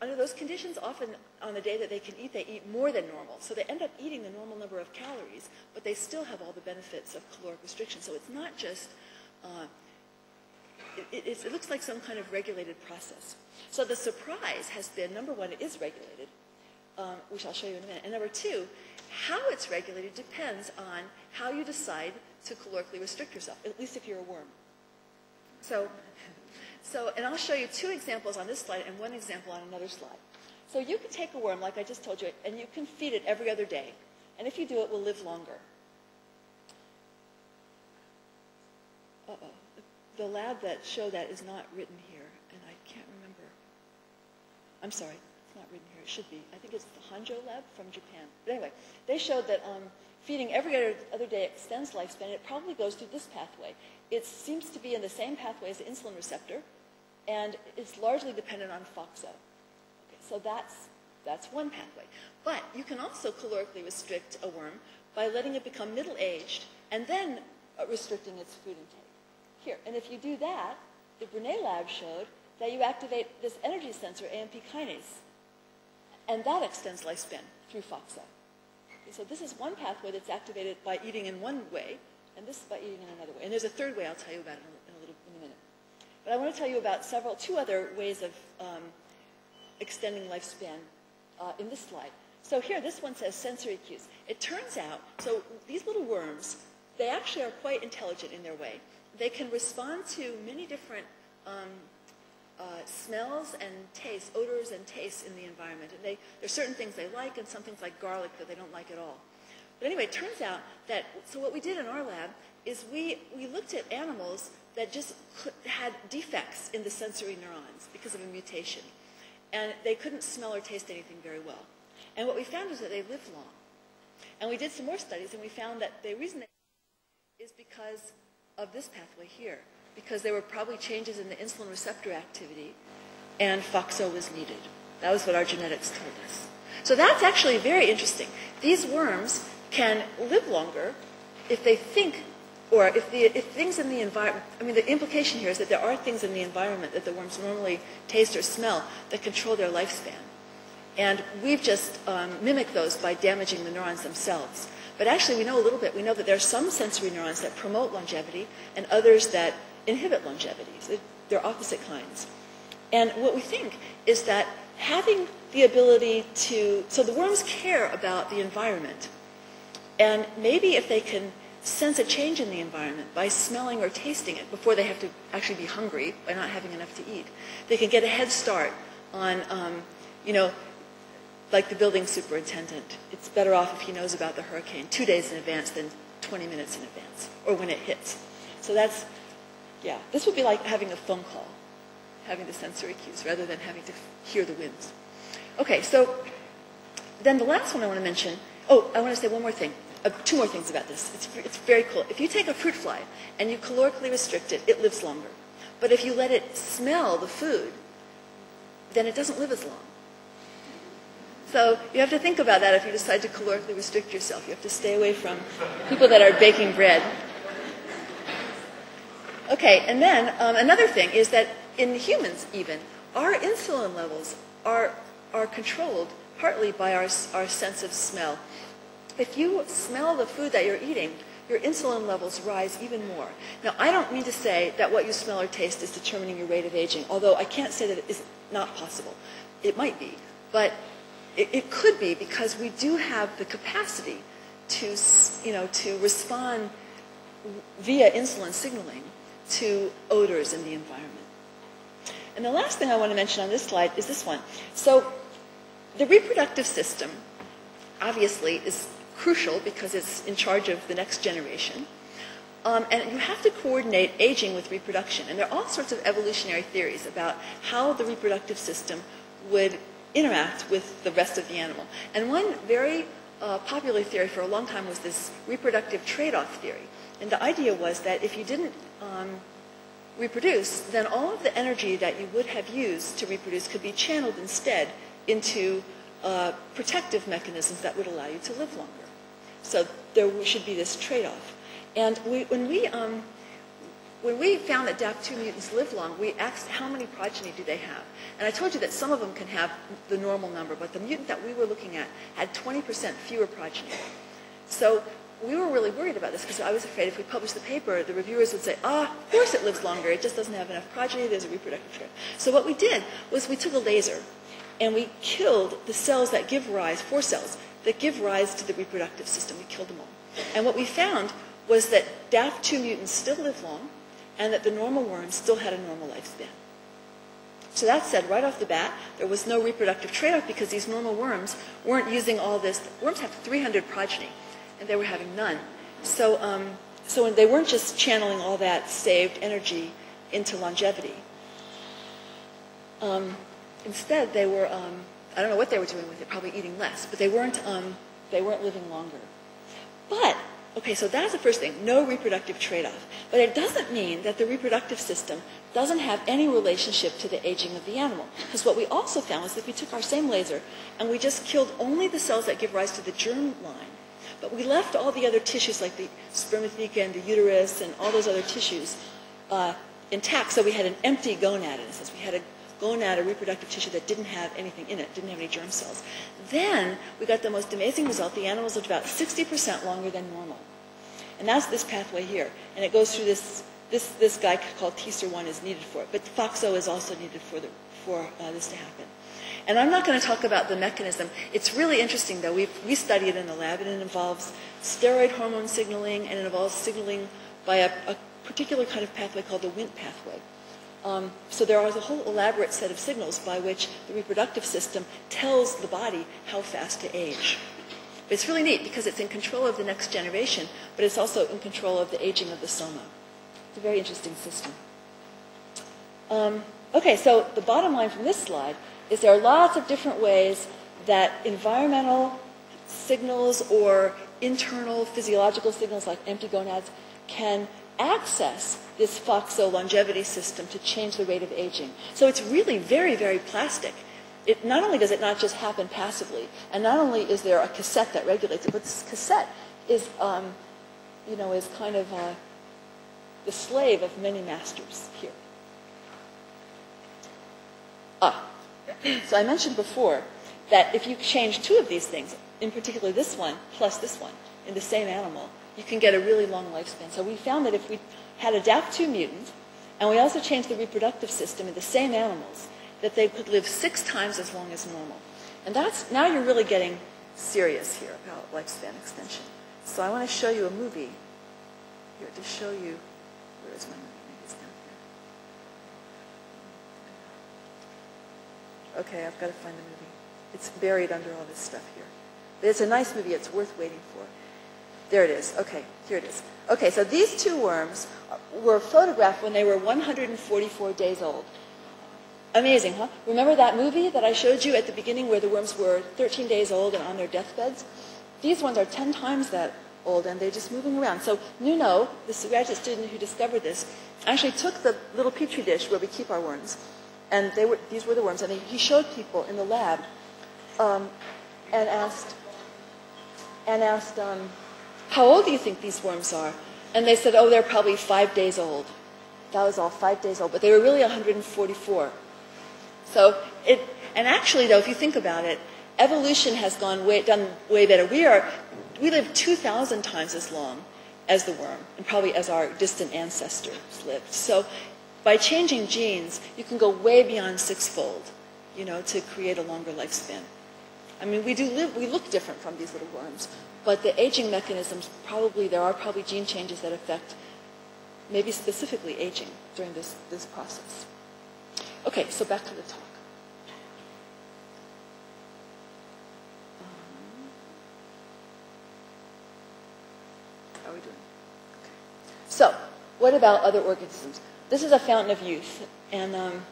under those conditions, often on the day that they can eat, they eat more than normal. So they end up eating the normal number of calories, but they still have all the benefits of caloric restriction. So it's not just... Uh, It, it, it looks like some kind of regulated process. So the surprise has been, number one, it is regulated, um, which I'll show you in a minute. And number two, how it's regulated depends on how you decide to calorically restrict yourself, at least if you're a worm. So, so, and I'll show you two examples on this slide and one example on another slide. So you can take a worm, like I just told you, and you can feed it every other day. And if you do, it will live longer. Uh-oh. The lab that showed that is not written here, and I can't remember. I'm sorry, it's not written here. It should be. I think it's the Honjo lab from Japan. But anyway, they showed that um, feeding every other day extends lifespan, and it probably goes through this pathway. It seems to be in the same pathway as the insulin receptor, and it's largely dependent on FOXO. Okay, so that's, that's one pathway. But you can also calorically restrict a worm by letting it become middle-aged and then restricting its food intake. Here. And if you do that, the Brenner lab showed that you activate this energy sensor, A M P kinase, and that extends lifespan through FOXO. Okay, so this is one pathway that's activated by eating in one way, and this is by eating in another way. And there's a third way I'll tell you about in a, little, in a minute. But I want to tell you about several, two other ways of um, extending lifespan uh, in this slide. So here, this one says sensory cues. It turns out, so these little worms, they actually are quite intelligent in their way. They can respond to many different um, uh, smells and tastes, odors and tastes in the environment. And they, there are certain things they like and some things like garlic that they don't like at all. But anyway, it turns out that, so what we did in our lab is we, we looked at animals that just had defects in the sensory neurons because of a mutation. And they couldn't smell or taste anything very well. And what we found is that they lived long. And we did some more studies, and we found that the reason they is because of this pathway here, because there were probably changes in the insulin receptor activity, and FOXO was needed. That was what our genetics told us. So that's actually very interesting. These worms can live longer if they think, or if, the, if things in the environment, I mean, the implication here is that there are things in the environment that the worms normally taste or smell that control their lifespan. And we've just um, mimicked those by damaging the neurons themselves. But actually, we know a little bit. We know that there are some sensory neurons that promote longevity and others that inhibit longevity. So they're opposite kinds. And what we think is that having the ability to... So the worms care about the environment. And maybe if they can sense a change in the environment by smelling or tasting it before they have to actually be hungry by not having enough to eat, they can get a head start on, um, you know... like the building superintendent. It's better off if he knows about the hurricane two days in advance than twenty minutes in advance, or when it hits. So that's, yeah, this would be like having a phone call, having the sensory cues, rather than having to hear the winds. Okay, so then the last one I want to mention, oh, I want to say one more thing, uh, two more things about this. It's, it's very cool. If you take a fruit fly and you calorically restrict it, it lives longer. But if you let it smell the food, then it doesn't live as long. So you have to think about that if you decide to calorically restrict yourself. You have to stay away from people that are baking bread. Okay, and then um, another thing is that in humans even, our insulin levels are, are controlled partly by our, our sense of smell. If you smell the food that you're eating, your insulin levels rise even more. Now, I don't mean to say that what you smell or taste is determining your rate of aging, although I can't say that it is not possible. It might be, but it, it could be, because we do have the capacity to, you know, to respond via insulin signaling to odors in the environment. And the last thing I want to mention on this slide is this one. So the reproductive system, obviously, is crucial because it's in charge of the next generation. Um, and you have to coordinate aging with reproduction. And there are all sorts of evolutionary theories about how the reproductive system would interact with the rest of the animal. And one very uh, popular theory for a long time was this reproductive trade-off theory. And the idea was that if you didn't um, reproduce, then all of the energy that you would have used to reproduce could be channeled instead into uh, protective mechanisms that would allow you to live longer. So there should be this trade-off. And we, when, we, um, when we found that D A F two mutants live long, we asked how many progeny do they have. And I told you that some of them can have the normal number, but the mutant that we were looking at had twenty percent fewer progeny. So we were really worried about this, because I was afraid if we published the paper, the reviewers would say, ah, of course it lives longer, it just doesn't have enough progeny, there's a reproductive trade. So what we did was we took a laser, and we killed the cells that give rise, four cells, that give rise to the reproductive system. We killed them all. And what we found was that D A F two mutants still live long, and that the normal worms still had a normal lifespan. So that said, right off the bat, there was no reproductive trade-off, because these normal worms weren't using all this. Worms have three hundred progeny, and they were having none. So, um, so they weren't just channeling all that saved energy into longevity. Um, instead, they were, um, I don't know what they were doing with it, probably eating less, but they weren't, um, they weren't living longer. But, okay, so that's the first thing, no reproductive trade-off. But it doesn't mean that the reproductive system doesn't have any relationship to the aging of the animal. Because what we also found was that if we took our same laser and we just killed only the cells that give rise to the germ line, but we left all the other tissues, like the spermatheca and the uterus and all those other tissues, uh, intact, so we had an empty gonad, in a sense. We had a gonad, a reproductive tissue that didn't have anything in it, didn't have any germ cells. Then we got the most amazing result. The animals lived about sixty percent longer than normal. And that's this pathway here. And it goes through this, this, this guy called T S E R one is needed for it, but FOXO is also needed for, the, for uh, this to happen. And I'm not going to talk about the mechanism. It's really interesting, though. We've, we study it in the lab, and it involves steroid hormone signaling, and it involves signaling by a, a particular kind of pathway called the Wnt pathway. Um, so there is a whole elaborate set of signals by which the reproductive system tells the body how fast to age. But it's really neat, because it's in control of the next generation, but it's also in control of the aging of the soma. It's a very interesting system. Um, okay, so the bottom line from this slide is there are lots of different ways that environmental signals or internal physiological signals like empty gonads can access this FOXO longevity system to change the rate of aging. So it's really very, very plastic. It, not only does it not just happen passively, and not only is there a cassette that regulates it, but this cassette is, um, you know, is kind of uh, the slave of many masters here. Ah. So I mentioned before that if you change two of these things, in particular this one plus this one, in the same animal, you can get a really long lifespan. So we found that if we had a D A F two mutant, and we also changed the reproductive system in the same animals, that they could live six times as long as normal. And that's, now you're really getting serious here about lifespan extension. So I want to show you a movie here to show you, where is my movie? Okay, I've got to find the movie. It's buried under all this stuff here. It's a nice movie. It's worth waiting for. There it is. Okay, here it is. Okay, so these two worms were photographed when they were one hundred forty-four days old. Amazing, huh? Remember that movie that I showed you at the beginning where the worms were thirteen days old and on their deathbeds? These ones are ten times that old, and they're just moving around. So Nuno, this graduate student who discovered this, actually took the little petri dish where we keep our worms, and they were, these were the worms. And they, he showed people in the lab um, and asked, and asked um, how old do you think these worms are? And they said, oh, they're probably five days old. That was all five days old. But they were really one hundred forty-four. So it, and actually, though, if you think about it, evolution has gone way, done way better. We, are, we live two thousand times as long as the worm and probably as our distant ancestors lived. So by changing genes, you can go way beyond sixfold, you know, to create a longer lifespan. I mean, we do live, we look different from these little worms, but the aging mechanisms, probably, there are probably gene changes that affect maybe specifically aging during this, this process. Okay, so back to the talk. How are we doing? Okay. So, what about other organisms? This is a fountain of youth, and um,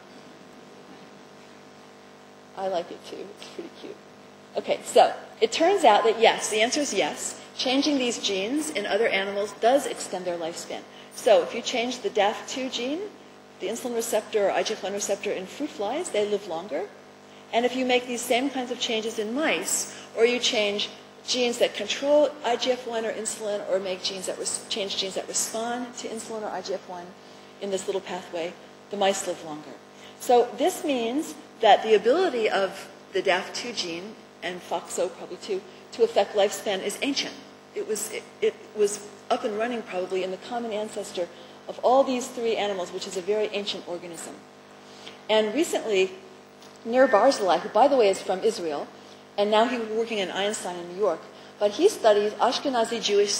I like it too. It's pretty cute. Okay, so it turns out that yes, the answer is yes. Changing these genes in other animals does extend their lifespan. So if you change the D A F two gene, the insulin receptor or I G F one receptor in fruit flies, they live longer. And if you make these same kinds of changes in mice, or you change genes that control I G F one or insulin, or make genes that change genes that respond to insulin or I G F one in this little pathway, the mice live longer. So this means that the ability of the D A F two gene, and FOXO probably too, to affect lifespan is ancient. It was, it, it was up and running probably in the common ancestor of all these three animals, which is a very ancient organism. And recently, Nir Barzilai, who by the way is from Israel, and now he's working in Einstein in New York, but he studies Ashkenazi Jewish,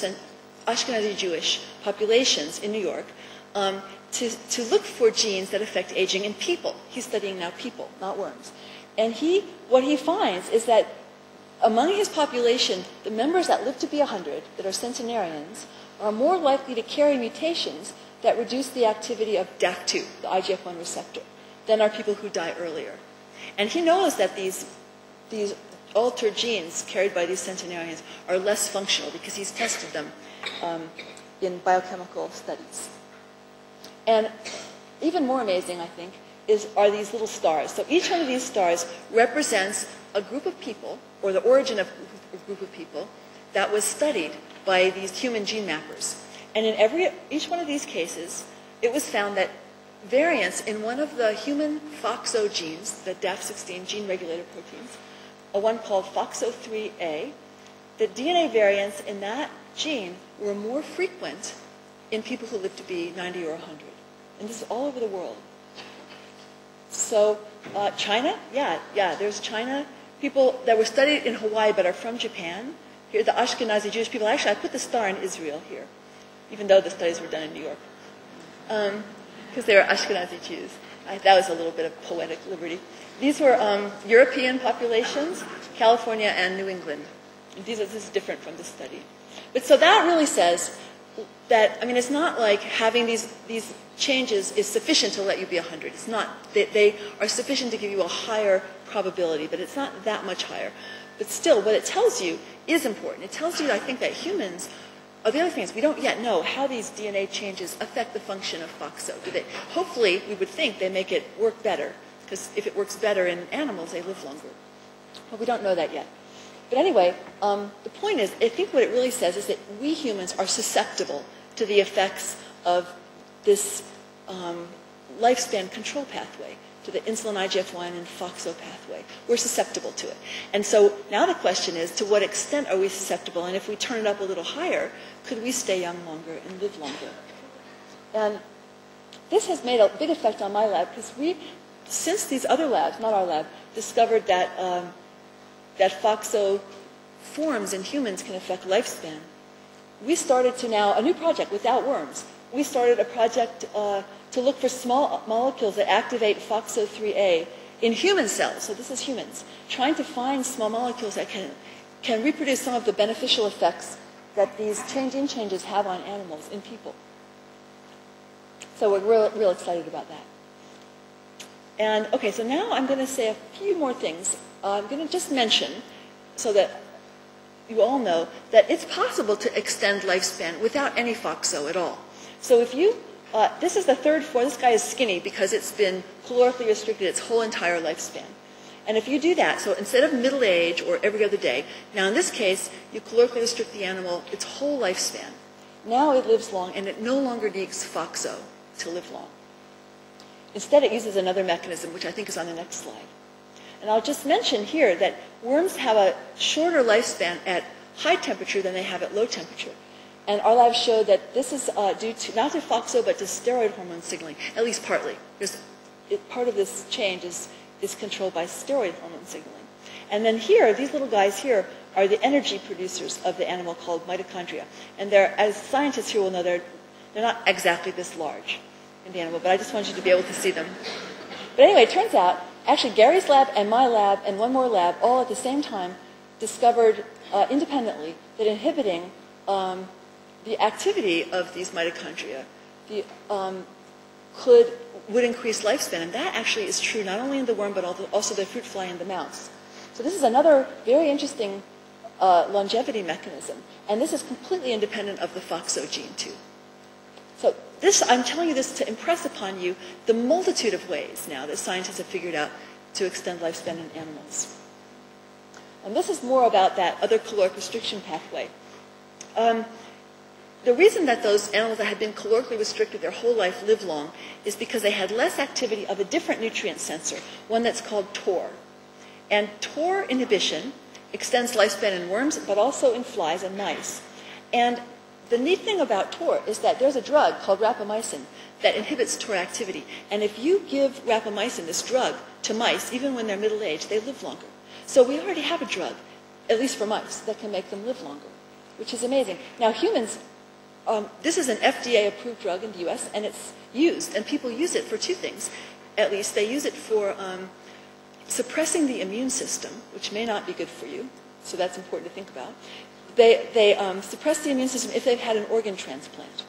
Ashkenazi Jewish populations in New York um, to, to look for genes that affect aging in people. He's studying now people, not worms. And he, what he finds is that among his population, the members that live to be one hundred, that are centenarians, are more likely to carry mutations that reduce the activity of D A F two, the I G F one receptor, than are people who die earlier. And he knows that these, these altered genes carried by these centenarians are less functional because he's tested them um, in biochemical studies. And even more amazing, I think, Is, are these little stars. So each one of these stars represents a group of people, or the origin of a group of people, that was studied by these human gene mappers. And in every, each one of these cases, it was found that variants in one of the human FOXO genes, the D A F sixteen gene regulator proteins, a one called FOXO three A, the D N A variants in that gene were more frequent in people who lived to be ninety or one hundred. And this is all over the world. So uh, China, yeah, yeah, there's China. People that were studied in Hawaii but are from Japan. Here, the Ashkenazi Jewish people. Actually, I put the star in Israel here, even though the studies were done in New York, because um, they were Ashkenazi Jews. I, that was a little bit of poetic liberty. These were um, European populations, California and New England. And these are, this is different from this study. But so that really says that, I mean, it's not like having these, these changes is sufficient to let you be one hundred. It's not. They, they are sufficient to give you a higher probability, but it's not that much higher. But still, what it tells you is important. It tells you, I think, that humans, or the other thing is, we don't yet know how these D N A changes affect the function of FOXO. Do they, hopefully, we would think they make it work better, because if it works better in animals, they live longer. But we don't know that yet. But anyway, um, the point is, I think what it really says is that we humans are susceptible to the effects of this um, lifespan control pathway, to the insulin I G F one and FOXO pathway. We're susceptible to it. And so now the question is, to what extent are we susceptible? And if we turn it up a little higher, could we stay young longer and live longer? And this has made a big effect on my lab, because we, since these other labs, not our lab, discovered that um, that FOXO forms in humans can affect lifespan, we started to now, a new project without worms, we started a project uh, to look for small molecules that activate FOXO three A in human cells, so this is humans, trying to find small molecules that can, can reproduce some of the beneficial effects that these gene changes have on animals in people. So we're real, real excited about that. And okay, so now I'm going to say a few more things. Uh, I'm going to just mention, so that you all know, that it's possible to extend lifespan without any FOXO at all. So if you, uh, this is the third form, this guy is skinny because it's been calorically restricted its whole entire lifespan. And if you do that, so instead of middle age or every other day, now in this case, you calorically restrict the animal its whole lifespan. Now it lives long and it no longer needs FOXO to live long. Instead it uses another mechanism, which I think is on the next slide. And I'll just mention here that worms have a shorter lifespan at high temperature than they have at low temperature. And our lab showed that this is uh, due to, not to FOXO, but to steroid hormone signaling, at least partly. There's, it, part of this change is, is controlled by steroid hormone signaling. And then here, these little guys here are the energy producers of the animal called mitochondria. And they're, as scientists here will know, they're, they're not exactly this large in the animal, but I just wanted you to be able to see them. But anyway, it turns out, actually Gary's lab and my lab and one more lab all at the same time discovered uh, independently that inhibiting um, the activity of these mitochondria the, um, could, would increase lifespan. And that actually is true not only in the worm, but also the fruit fly and the mouse. So this is another very interesting uh, longevity mechanism. And this is completely independent of the FOXO gene, too. So this, I'm telling you this to impress upon you the multitude of ways now that scientists have figured out to extend lifespan in animals. And this is more about that other caloric restriction pathway. Um, the reason that those animals that had been calorically restricted their whole life live long is because they had less activity of a different nutrient sensor, one that's called TOR. And TOR inhibition extends lifespan in worms, but also in flies and mice. And the neat thing about TOR is that there's a drug called rapamycin that inhibits TOR activity. And if you give rapamycin, this drug, to mice, even when they're middle-aged, they live longer. So we already have a drug, at least for mice, that can make them live longer, which is amazing. Now humans, um, this is an F D A-approved drug in the U S, and it's used. And people use it for two things, at least. They use it for um, suppressing the immune system, which may not be good for you, so that's important to think about. They, they um, suppress the immune system if they've had an organ transplant.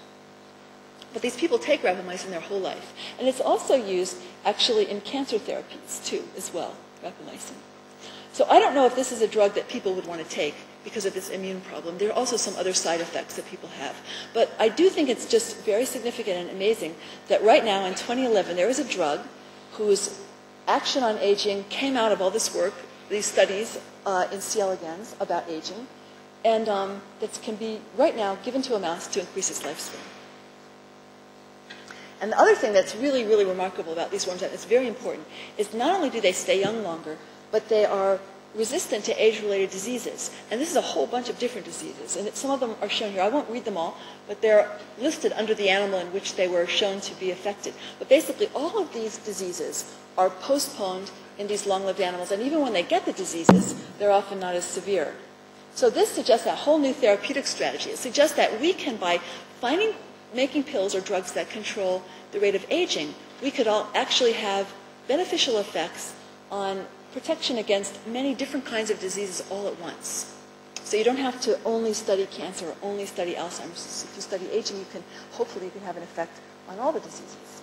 But these people take rapamycin their whole life. And it's also used, actually, in cancer therapies, too, as well, rapamycin. So I don't know if this is a drug that people would want to take because of this immune problem. There are also some other side effects that people have. But I do think it's just very significant and amazing that right now, in twenty eleven, there is a drug whose action on aging came out of all this work, these studies uh, in C. elegans about aging, and um, that can be, right now, given to a mouse to increase its lifespan. And the other thing that's really, really remarkable about these worms, and it's very important, is not only do they stay young longer, but they are resistant to age-related diseases. And this is a whole bunch of different diseases, and it, some of them are shown here. I won't read them all, but they're listed under the animal in which they were shown to be affected. But basically, all of these diseases are postponed in these long-lived animals, and even when they get the diseases, they're often not as severe. So this suggests a whole new therapeutic strategy. It suggests that we can, by finding, making pills or drugs that control the rate of aging, we could all actually have beneficial effects on protection against many different kinds of diseases all at once. So you don't have to only study cancer or only study Alzheimer's. If you study aging, you can, hopefully you can have an effect on all the diseases.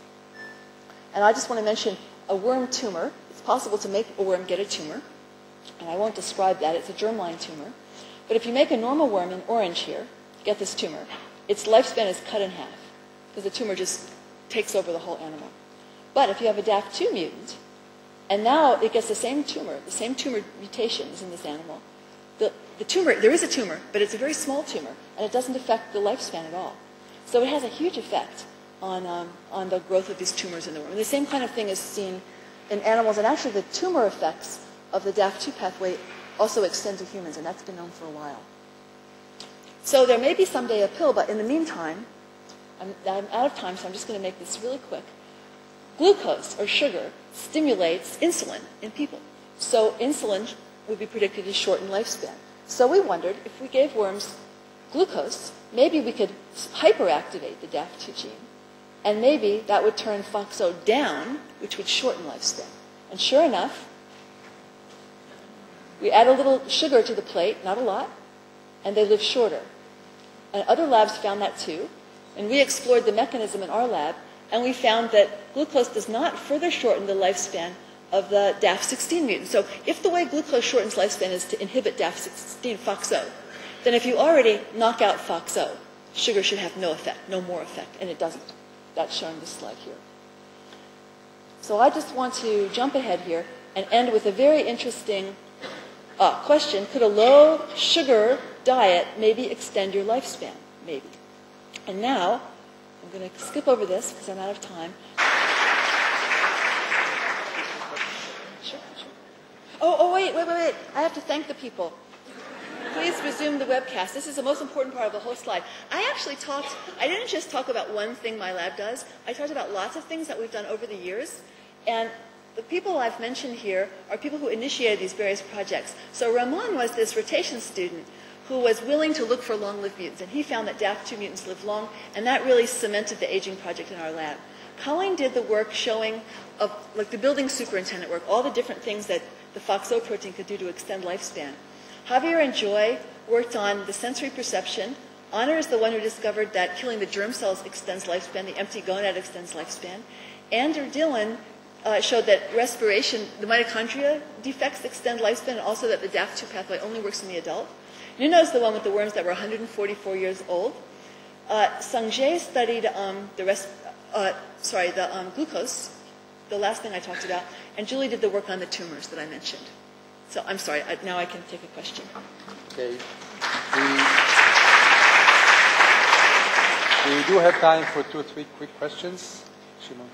And I just want to mention a worm tumor. It's possible to make a worm get a tumor. And I won't describe that. It's a germline tumor. But if you make a normal worm in orange here, get this tumor, its lifespan is cut in half because the tumor just takes over the whole animal. But if you have a D A F two mutant, and now it gets the same tumor, the same tumor mutations in this animal, the, the tumor, there is a tumor, but it's a very small tumor, and it doesn't affect the lifespan at all. So it has a huge effect on, um, on the growth of these tumors in the worm. And the same kind of thing is seen in animals, and actually the tumor effects of the D A F two pathway also extend to humans, and that's been known for a while. So there may be someday a pill, but in the meantime, I'm, I'm out of time, so I'm just going to make this really quick. Glucose, or sugar, stimulates insulin in people. So insulin would be predicted to shorten lifespan. So we wondered, if we gave worms glucose, maybe we could hyperactivate the D A F two gene, and maybe that would turn FOXO down, which would shorten lifespan. And sure enough, we add a little sugar to the plate, not a lot, and they live shorter. And other labs found that too, and we explored the mechanism in our lab, and we found that glucose does not further shorten the lifespan of the D A F sixteen mutant. So if the way glucose shortens lifespan is to inhibit D A F sixteen FOXO, then if you already knock out FOXO, sugar should have no effect, no more effect, and it doesn't. That's shown in this slide here. So I just want to jump ahead here and end with a very interesting Uh, question, could a low sugar diet maybe extend your lifespan? Maybe. And now, I'm going to skip over this because I'm out of time. Sure, sure. Oh, oh, wait, wait, wait, wait. I have to thank the people. please resume the webcast. This is the most important part of the whole slide. I actually talked, I didn't just talk about one thing my lab does. I talked about lots of things that we've done over the years. And the people I've mentioned here are people who initiated these various projects. So Ramon was this rotation student who was willing to look for long-lived mutants, and he found that D A F two mutants live long, and that really cemented the aging project in our lab. Colleen did the work showing, of, like the building superintendent work, all the different things that the FOXO protein could do to extend lifespan. Javier and Joy worked on the sensory perception. Honor is the one who discovered that killing the germ cells extends lifespan, the empty gonad extends lifespan. Andrew Dillon Uh, showed that respiration, the mitochondria defects extend lifespan, and also that the D A F two pathway only works in the adult. Nuno is the one with the worms that were one hundred forty-four years old. Uh, Sang Jae studied um, the rest, uh, sorry, the um, glucose, the last thing I talked about, and Julie did the work on the tumors that I mentioned. So I'm sorry. I, now I can take a question. Okay. We, we do have time for two or three quick questions. Shimon.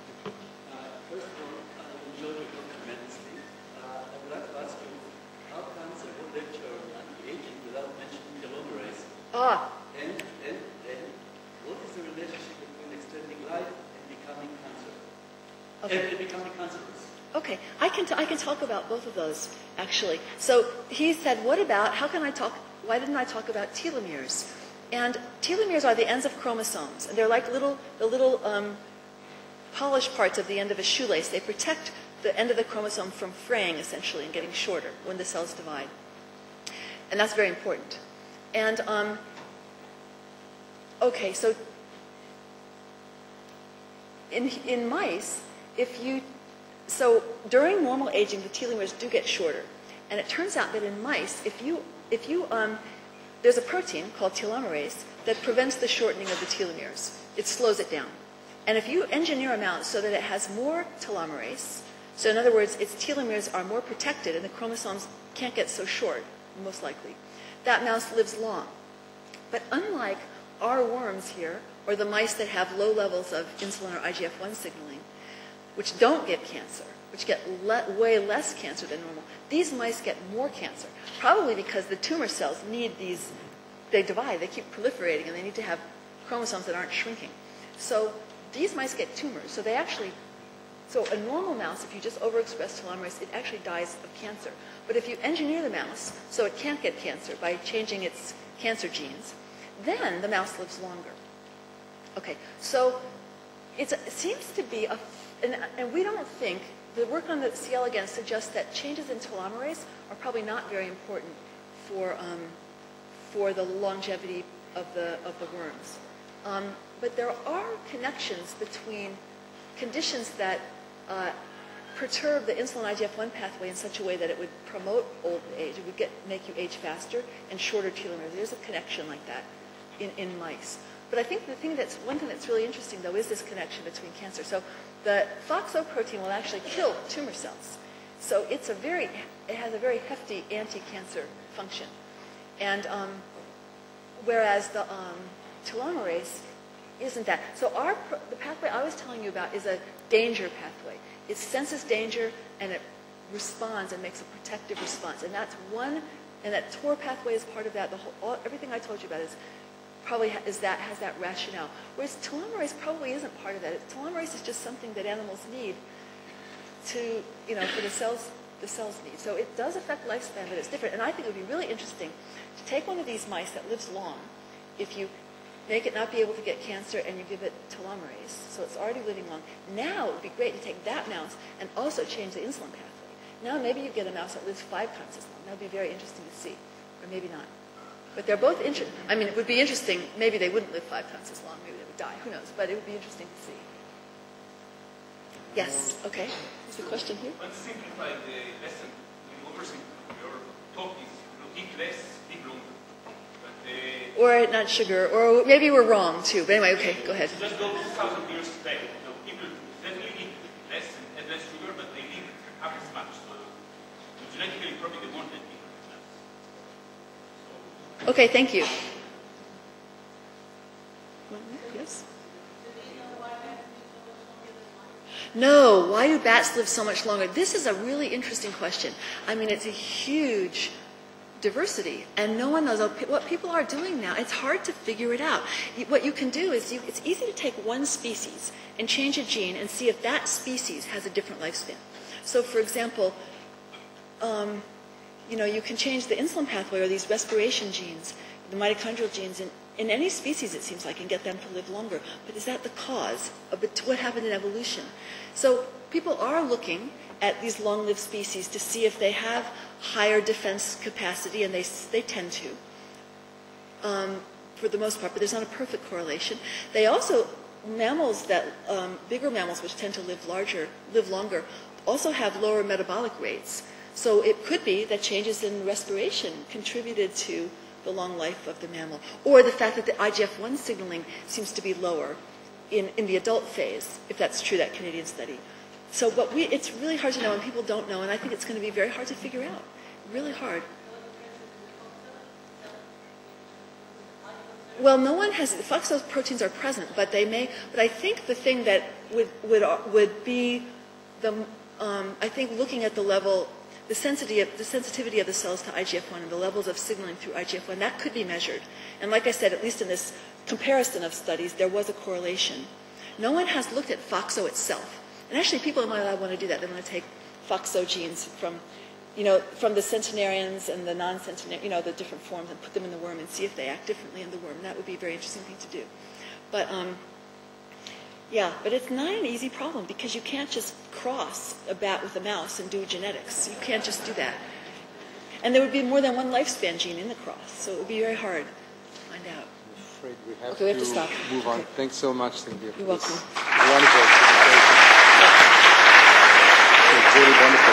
Ah. And, and, and what is the relationship between extending life and becoming cancer? Okay. And becoming cancerous. Okay, I can, t I can talk about both of those, actually. So he said, what about, how can I talk, why didn't I talk about telomeres? And telomeres are the ends of chromosomes, and they're like little, the little um, polished parts of the end of a shoelace. They protect the end of the chromosome from fraying, essentially, and getting shorter when the cells divide. And that's very important. And, um, okay, so in, in mice, if you, so during normal aging, the telomeres do get shorter. And it turns out that in mice, if you, if you um, there's a protein called telomerase that prevents the shortening of the telomeres. It slows it down. And if you engineer them out so that it has more telomerase, so in other words, its telomeres are more protected and the chromosomes can't get so short, most likely, that mouse lives long. But unlike our worms here, or the mice that have low levels of insulin or I G F one signaling, which don't get cancer, which get le way less cancer than normal, these mice get more cancer, probably because the tumor cells need these, they divide, they keep proliferating, and they need to have chromosomes that aren't shrinking. So these mice get tumors, so they actually, so a normal mouse, if you just overexpress telomerase, it actually dies of cancer. But if you engineer the mouse so it can't get cancer by changing its cancer genes, then the mouse lives longer. Okay, so it's, it seems to be, a, and, and we don't think, the work on the C. elegans suggests that changes in telomerase are probably not very important for, um, for the longevity of the, of the worms. Um, but there are connections between conditions that uh, perturb the insulin I G F one pathway in such a way that it would promote old age. It would get, make you age faster and shorter telomeres. There's a connection like that in, in mice. But I think the thing that's, one thing that's really interesting, though, is this connection between cancer. So the FOXO protein will actually kill tumor cells. So it's a very, it has a very hefty anti-cancer function. And um, whereas the um, telomerase isn't that. So our, the pathway I was telling you about is a danger pathway. It senses danger and it responds and makes a protective response. And that's one, and that T O R pathway is part of that. The whole, all, everything I told you about is probably ha is that has that rationale. Whereas telomerase probably isn't part of that. It, telomerase is just something that animals need to, you know, for the cells, the cells need. So it does affect lifespan, but it's different. And I think it would be really interesting to take one of these mice that lives long, if you make it not be able to get cancer, and you give it telomerase, so it's already living long. Now it would be great to take that mouse and also change the insulin pathway. Now maybe you get a mouse that lives five times as long. That would be very interesting to see, or maybe not. But they're both interesting. I mean, it would be interesting. Maybe they wouldn't live five times as long. Maybe they would die. Who knows? But it would be interesting to see. Yes. Okay. There's a question here. When simplify the lesson, when you oversimplify your topics, you eat less, eat longer. Or not sugar, or maybe we're wrong too. But anyway, okay, go ahead. Just go two thousand years back. So people definitely eat less and less sugar, but they live half as much. So genetically, probably they won't eat. Okay, thank you. Yes? No, why do bats live so much longer? This is a really interesting question. I mean, it's a huge diversity, and no one knows what people are doing now. It's hard to figure it out. What you can do is, you, it's easy to take one species and change a gene and see if that species has a different lifespan. So for example, um, you know, you can change the insulin pathway or these respiration genes, the mitochondrial genes in, in any species, it seems like, and get them to live longer. But is that the cause of what happened in evolution? So people are looking at these long-lived species to see if they have higher defense capacity, and they, they tend to, um, for the most part, but there's not a perfect correlation. They also, mammals that, um, bigger mammals which tend to live larger, live longer, also have lower metabolic rates. So it could be that changes in respiration contributed to the long life of the mammal, or the fact that the I G F one signaling seems to be lower in, in the adult phase, if that's true, that Canadian study. So but we, it's really hard to know, and people don't know, and I think it's going to be very hard to figure out, really hard. Well, no one has, the FOXO proteins are present, but they may, but I think the thing that would, would, would be, the, um, I think looking at the level, the sensitivity, of, the sensitivity of the cells to I G F one and the levels of signaling through I G F one, that could be measured. And like I said, at least in this comparison of studies, there was a correlation. No one has looked at FOXO itself. And actually, people in my lab want to do that. They want to take FOXO genes from, you know, from the centenarians and the non-centenarians, you know, the different forms, and put them in the worm and see if they act differently in the worm. That would be a very interesting thing to do. But, um, yeah, but it's not an easy problem, because you can't just cross a bat with a mouse and do genetics. You can't just do that. And there would be more than one lifespan gene in the cross, so it would be very hard to find out. I'm afraid we have, okay, we have to, to stop. Move on. Okay. Thanks so much, Cynthia. You're welcome. Wonderful. Really wonderful.